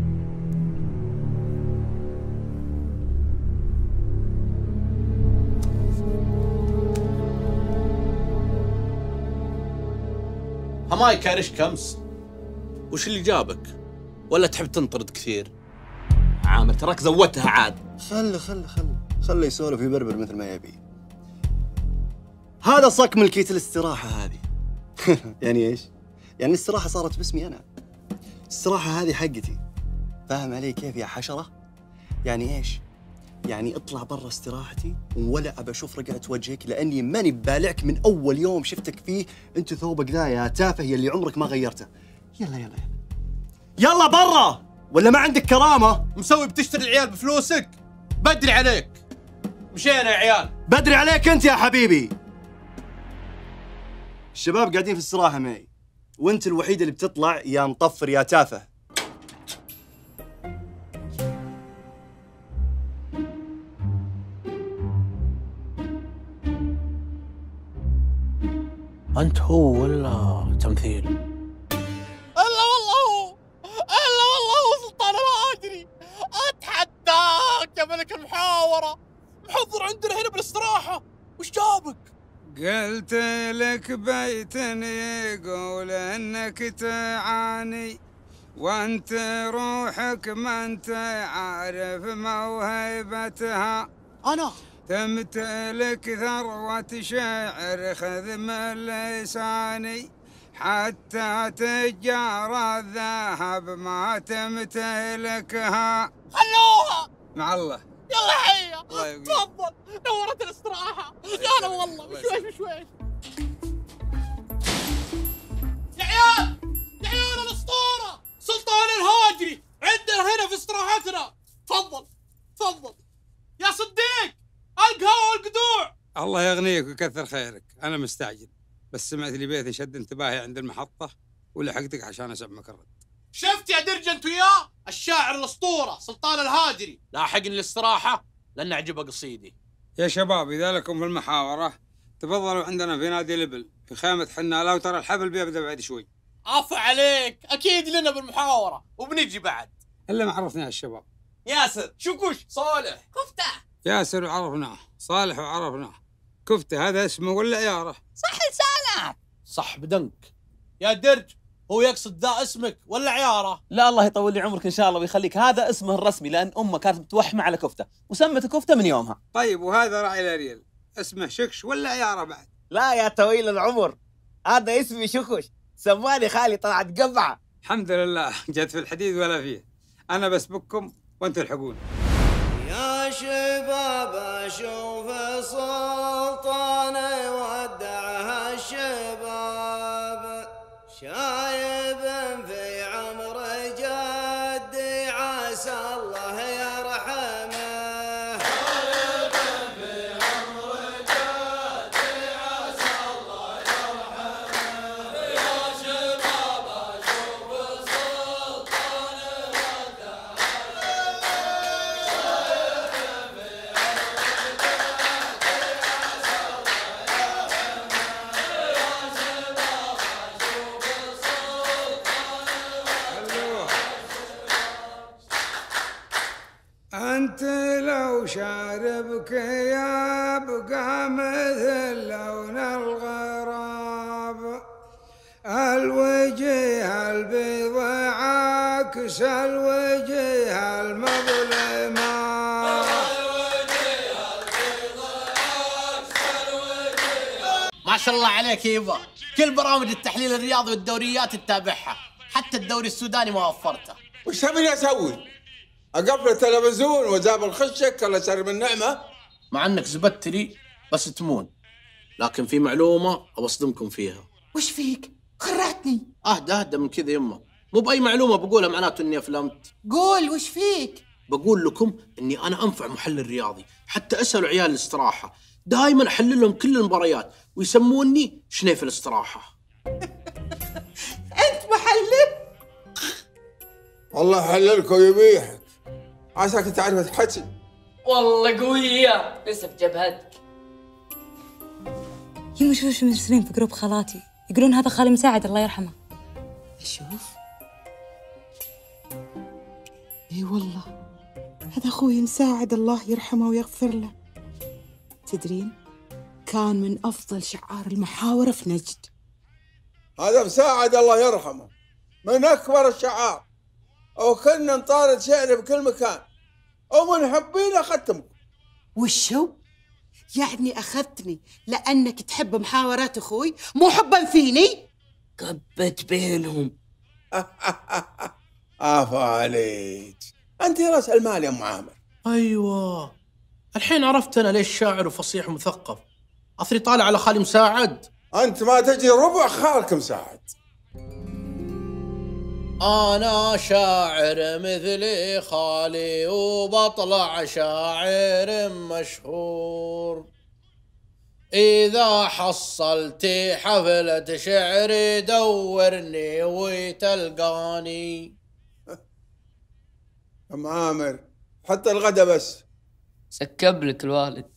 هماي كارش كمس، وش اللي جابك؟ ولا تحب تنطرد كثير؟ عامر تراك زودتها عاد. خله خله خله خله يسولف ويبربر مثل ما يبي. هذا صك ملكية الاستراحة هذه. يعني ايش؟ يعني الاستراحة صارت باسمي أنا. الاستراحة هذه حقتي. فاهم علي كيف يا حشرة؟ يعني ايش؟ يعني اطلع برا استراحتي ولا ابى اشوف رقعة وجهك لاني ماني ببالعك من اول يوم شفتك فيه. انت ثوبك ذا يا تافه يلي عمرك ما غيرته. يلا يلا يلا يلا برا ولا ما عندك كرامة؟ مسوي بتشتري العيال بفلوسك؟ بدري عليك. مشينا يا عيال. بدري عليك انت يا حبيبي. الشباب قاعدين في استراحة معي وانت الوحيد اللي بتطلع يا مطفر يا تافه. أنت هو ولا تمثيل؟ ألا والله هو، ألا والله هو سلطان. ما أدري، أتحداك يا ملك المحاورة، محضر عندنا هنا بالاستراحة، وش جابك؟ قلت لك بيت يقول إنك تعاني، وأنت روحك ما أنت عارف موهبتها. أنا؟ تمتلك ثروة شاعر خذ من لساني، حتى تجار الذهب ما تمتلكها. خلوها مع الله. يلا حيا تفضل. نورت الاستراحة. يا هلا والله. بشويش بشويش. يا عيال يا عيال الأسطورة سلطان الهاجري عندنا هنا في استراحتنا. تفضل تفضل يا صديق. القهوة والقدوع. الله يغنيك ويكثر خيرك، أنا مستعجل، بس سمعت لي بيتي شد انتباهي عند المحطة ولحقتك عشان أسمعك الرد. شفت يا درج أنت وياه؟ الشاعر الأسطورة سلطان الهاجري لاحقني الاستراحة لأن عجبه قصيدي. يا شباب إذا لكم في المحاورة تفضلوا عندنا في نادي لبل في خيمة حنالة، وترى الحفل بيبدأ بعد شوي. عفو عليك، أكيد لنا بالمحاورة وبنجي بعد. إلا ما عرفنا الشباب. ياسر شوكوش صالح كفتة. ياسر وعرفناه، صالح وعرفناه، كفتة هذا اسمه ولا عياره؟ صح لسانك. صح بدنك. يا درج هو يقصد ذا اسمك ولا عياره؟ لا الله يطول لي عمرك ان شاء الله ويخليك، هذا اسمه الرسمي لان امه كانت متوحمه على كفته وسمته كفته من يومها. طيب وهذا راعي الاريل اسمه شكش ولا عياره بعد؟ لا يا طويل العمر، هذا اسمي شكش، سماني خالي طلعت قبعه. الحمد لله جت في الحديد ولا فيه، انا بسبككم وانتم الحقوني. يا شباب اشوف سلطان يودعها الشباب، شايب في عمر جدي عسى الله يرحمه، شايب في عمر جدي عسى الله يرحمه. يا شباب اشوف سلطان يودعها أنت لو شاربك يبقى مثل لون الغراب، الوجه البيض عكس الوجه المظلمة. ما شاء الله عليك يبا، كل برامج التحليل الرياضي والدوريات تتابعها، حتى الدوري السوداني ما وفرته. وش تبيني أسوي؟ أقفل التلفزيون وزاب الخشك الله يسلم النعمة؟ مع أنك زبدت لي بس تمون، لكن في معلومة أبصدمكم فيها. وش فيك؟ خرعتني. أهدى أهدى من كذا يمه، مو بأي معلومة بقولها معناته إني أفلمت. قول وش فيك؟ بقول لكم إني أنا أنفع محلل رياضي، حتى أسألوا عيال الاستراحة، دائما احلل لهم كل المباريات ويسموني شنيف الاستراحه. انت محلل؟ والله حللك ويبيحك، عساك تعرف تحكي. والله قويه لسه في جبهتك. يوم شوش مرسلين في جروب خالاتي يقولون هذا خالي مساعد الله يرحمه. اشوف؟ اي والله هذا اخوي مساعد الله يرحمه ويغفر له. تدرين كان من افضل شعار المحاوره في نجد. هذا مساعد الله يرحمه من اكبر الشعار، وكنا نطارد شعره بكل مكان ومن حبينا اختمكم. وشو؟ يعني اخذتني لانك تحب محاورات اخوي مو حبا فيني؟ قبت بينهم. عفا عليك، انت راس المال يا ام عامر. ايوه الحين عرفت انا ليش شاعر وفصيح ومثقف، اثري طالع على خالي مساعد. انت ما تجي ربع خالك مساعد. انا شاعر مثلي خالي وبطلع شاعر مشهور، اذا حصلتي حفلة شعري دورني وتلقاني. ام عامر حتى الغدا بس سكب لك الوالد.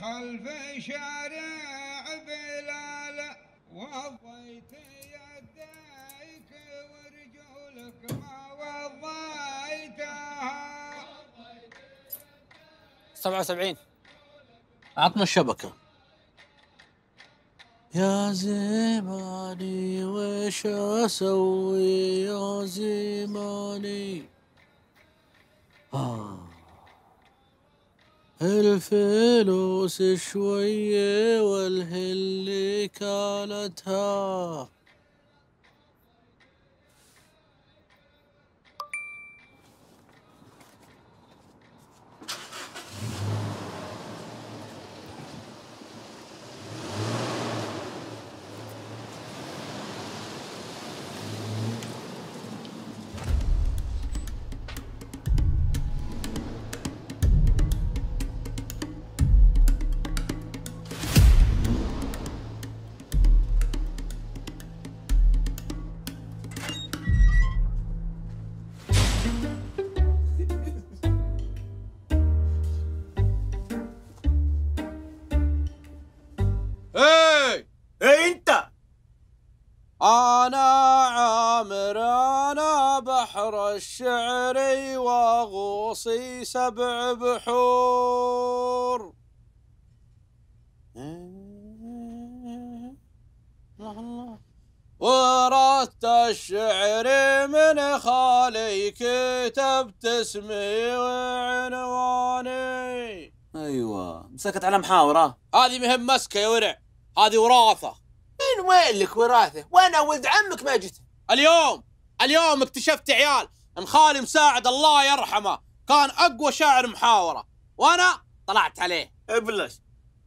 خلف شارع بلالة وضيت يديك ورجولك ما وضيتها. سبعة وسبعين. عطنا الشبكة. يا زماني وش اسوي يا زماني، آه الفلوس شوية والهلي كالتها. أنا عامر أنا بحر الشعري وغوصي سبع بحور. ورثت الشعر من خالي كتبت اسمي وعنواني. أيوة مسكت على محاورة. هذه مهم مسكة يا ورع، هذه وراثة. من وين لك وراثه؟ وانا ولد عمك ما جيت. اليوم اليوم اكتشفت عيال ان خالي مساعد الله يرحمه كان اقوى شاعر محاوره وانا طلعت عليه. ابلش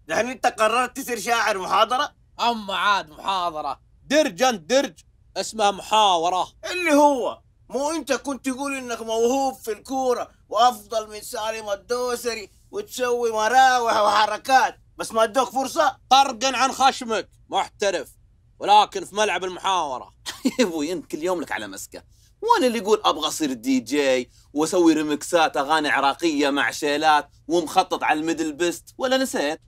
يعني انت قررت تصير شاعر محاضره؟ اما عاد محاضره درج انت درج اسمها محاوره. اللي هو مو انت كنت تقول انك موهوب في الكوره وافضل من سالم الدوسري وتسوي مراوح وحركات بس ما ادوك فرصه؟ طرقا عن خشمك محترف ولكن في ملعب المحاوره. يا ابوي انت كل يوم لك على مسكه، وانا اللي يقول ابغى اصير دي جي واسوي ريمكسات اغاني عراقيه مع شيلات ومخطط على الميدل بيست ولا نسيت؟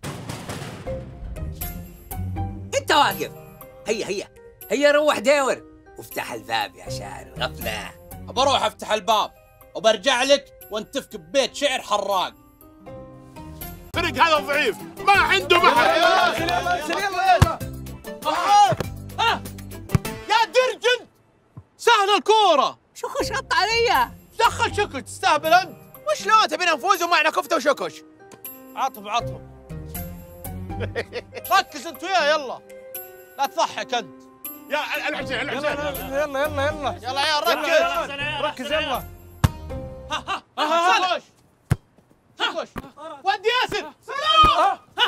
انت واقف هيا هيا هيا روح داور وافتح الباب يا شاعر غفله. بروح افتح الباب وبرجع لك وانتفك ببيت شعر حراق. الفريق هذا ضعيف ما عنده محل. يا درجن سهل الكورة شكو شط علي. دخل شكو تستهبل انت. وشلون تبينا نفوز ومعنا كفته وشكوش؟ عطهم عطهم. ركز انت وياه يلا لا تضحك انت. يا العب زين العب زين. يلا يلا يلا يلا يا ركز ركز يلا. ها ها شكوش ودي ياسر. سلام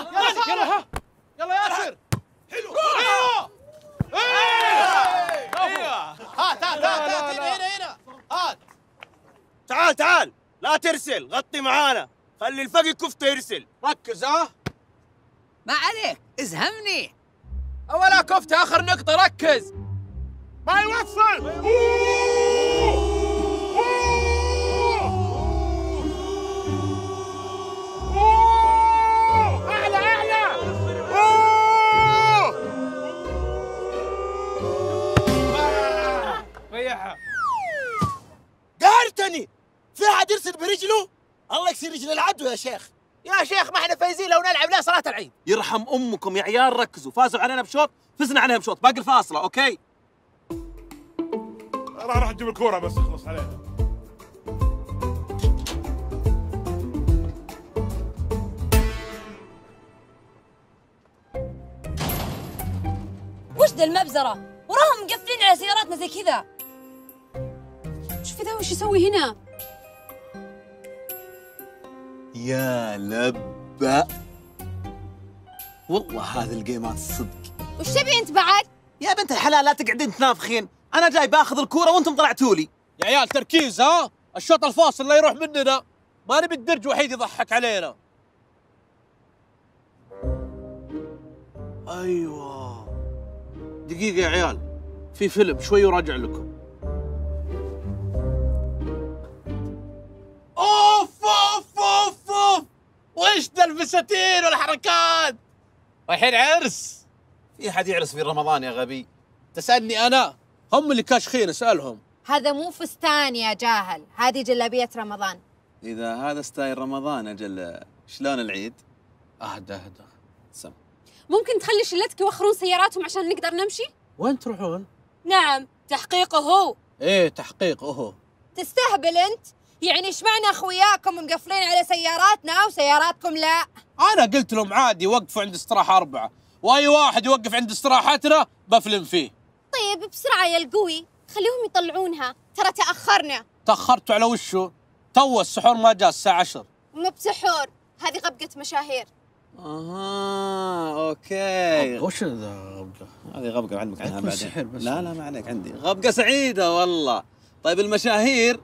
يلا يلا يلا ياسر. حلو حلو ايوه هات هات هات هنا هنا هات. تعال تعال لا ترسل غطي معانا خلي الفقي كفته يرسل. ركز ها. ما عليك ازهمني. أولا كفته آخر نقطة. ركز. ما يوصل. قهرتني. في احد يرسل برجله؟ الله يكسر رجل العدو يا شيخ. يا شيخ ما احنا فايزين لو نلعب لا صلاة العيد. يرحم امكم يا عيال ركزوا، فازوا علينا بشوط فزنا عليهم بشوط، باقي الفاصلة اوكي؟ راح اروح اجيب الكورة بس اخلص علينا. وش ذا المبزرة؟ وراهم مقفلين على سياراتنا زي كذا. شوف ذا وش يسوي هنا. يا لبا والله هذه الجيمات الصدق. وش تبي انت بعد؟ يا بنت الحلال لا تقعدين تنافخين، انا جاي باخذ الكوره وانتم طلعتوا لي. يا عيال تركيز ها، الشوط الفاصل لا يروح مننا، ما نبي الدرج وحيد يضحك علينا. ايوه دقيقه يا عيال، في فيلم شوي وراجع لكم. اوف اوف اوف اوف، وش ذا الفساتين والحركات؟ رايحين عرس. في حد يعرس في رمضان يا غبي؟ تسالني انا؟ هم اللي كاشخين اسالهم. هذا مو فستان يا جاهل، هذه جلابيه رمضان. اذا هذا ستايل رمضان اجل شلون العيد؟ اهدى اهدى سم. ممكن تخلي شلتك يوخرون سياراتهم عشان نقدر نمشي؟ وين تروحون؟ نعم تحقيق هو. ايه تحقيق هو. تستهبل انت؟ يعني ايش معنى اخوياكم مقفلين على سياراتنا وسياراتكم لا؟ انا قلت لهم عادي وقفوا عند استراحه اربعه، واي واحد يوقف عند استراحتنا بفلم فيه. طيب بسرعه يا القوي، خليهم يطلعونها، ترى تاخرنا. تاخرتوا على وشو؟ تو السحور ما جاء الساعه عشرة. مو بسحور، هذه غبقه مشاهير. اها اوكي. وش ذا غبقه؟ هذه غبقه عندك عنها بعدين. لا لا ما عليك، عندي غبقه سعيده والله. طيب المشاهير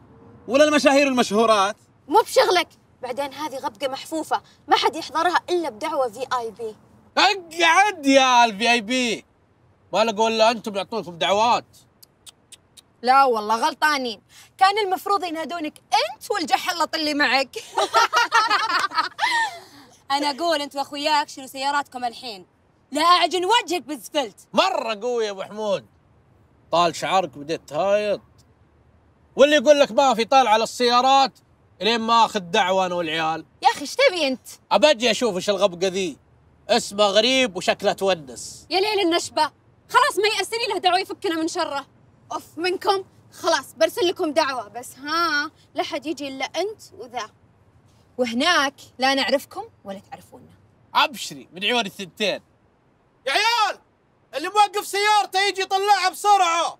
ولا المشاهير والمشهورات؟ مو بشغلك، بعدين هذه غبقة محفوفة، ما حد يحضرها إلا بدعوة في آي بي. اقعد يا الفي آي بي، ما لقوا إلا أنتم يعطونكم دعوات. لا والله غلطانين، كان المفروض ينادونك أنت والجحلط اللي معك. أنا أقول أنت وأخوياك شنو سياراتكم الحين، لا أعجن وجهك بالزفلت. مرة قوي يا أبو حمود، طال شعرك بديت تهايط. واللي يقول لك ما في طالع على السيارات لين ما اخذ دعوه انا والعيال. يا اخي ايش تبي انت؟ ابجي اشوف ايش الغبقه ذي، اسمه غريب وشكله تونس. يا ليل النشبه، خلاص ما يأسني له دعوه يفكنا من شره. اوف منكم، خلاص برسل لكم دعوه بس ها لا حد يجي الا انت وذا. وهناك لا نعرفكم ولا تعرفونا. ابشري من عيون الثنتين. يا عيال اللي موقف سيارته يجي يطلعها بسرعه،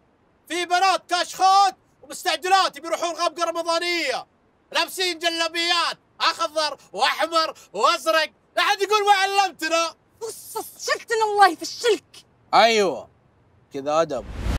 في بنات كاشخات ومستعجلات بيروحون غبقه رمضانيه، لابسين جلابيات اخضر واحمر وازرق، لا احد يقول ما علمتنا. فص فص شلتنا والله فشلك. ايوه كذا ادب.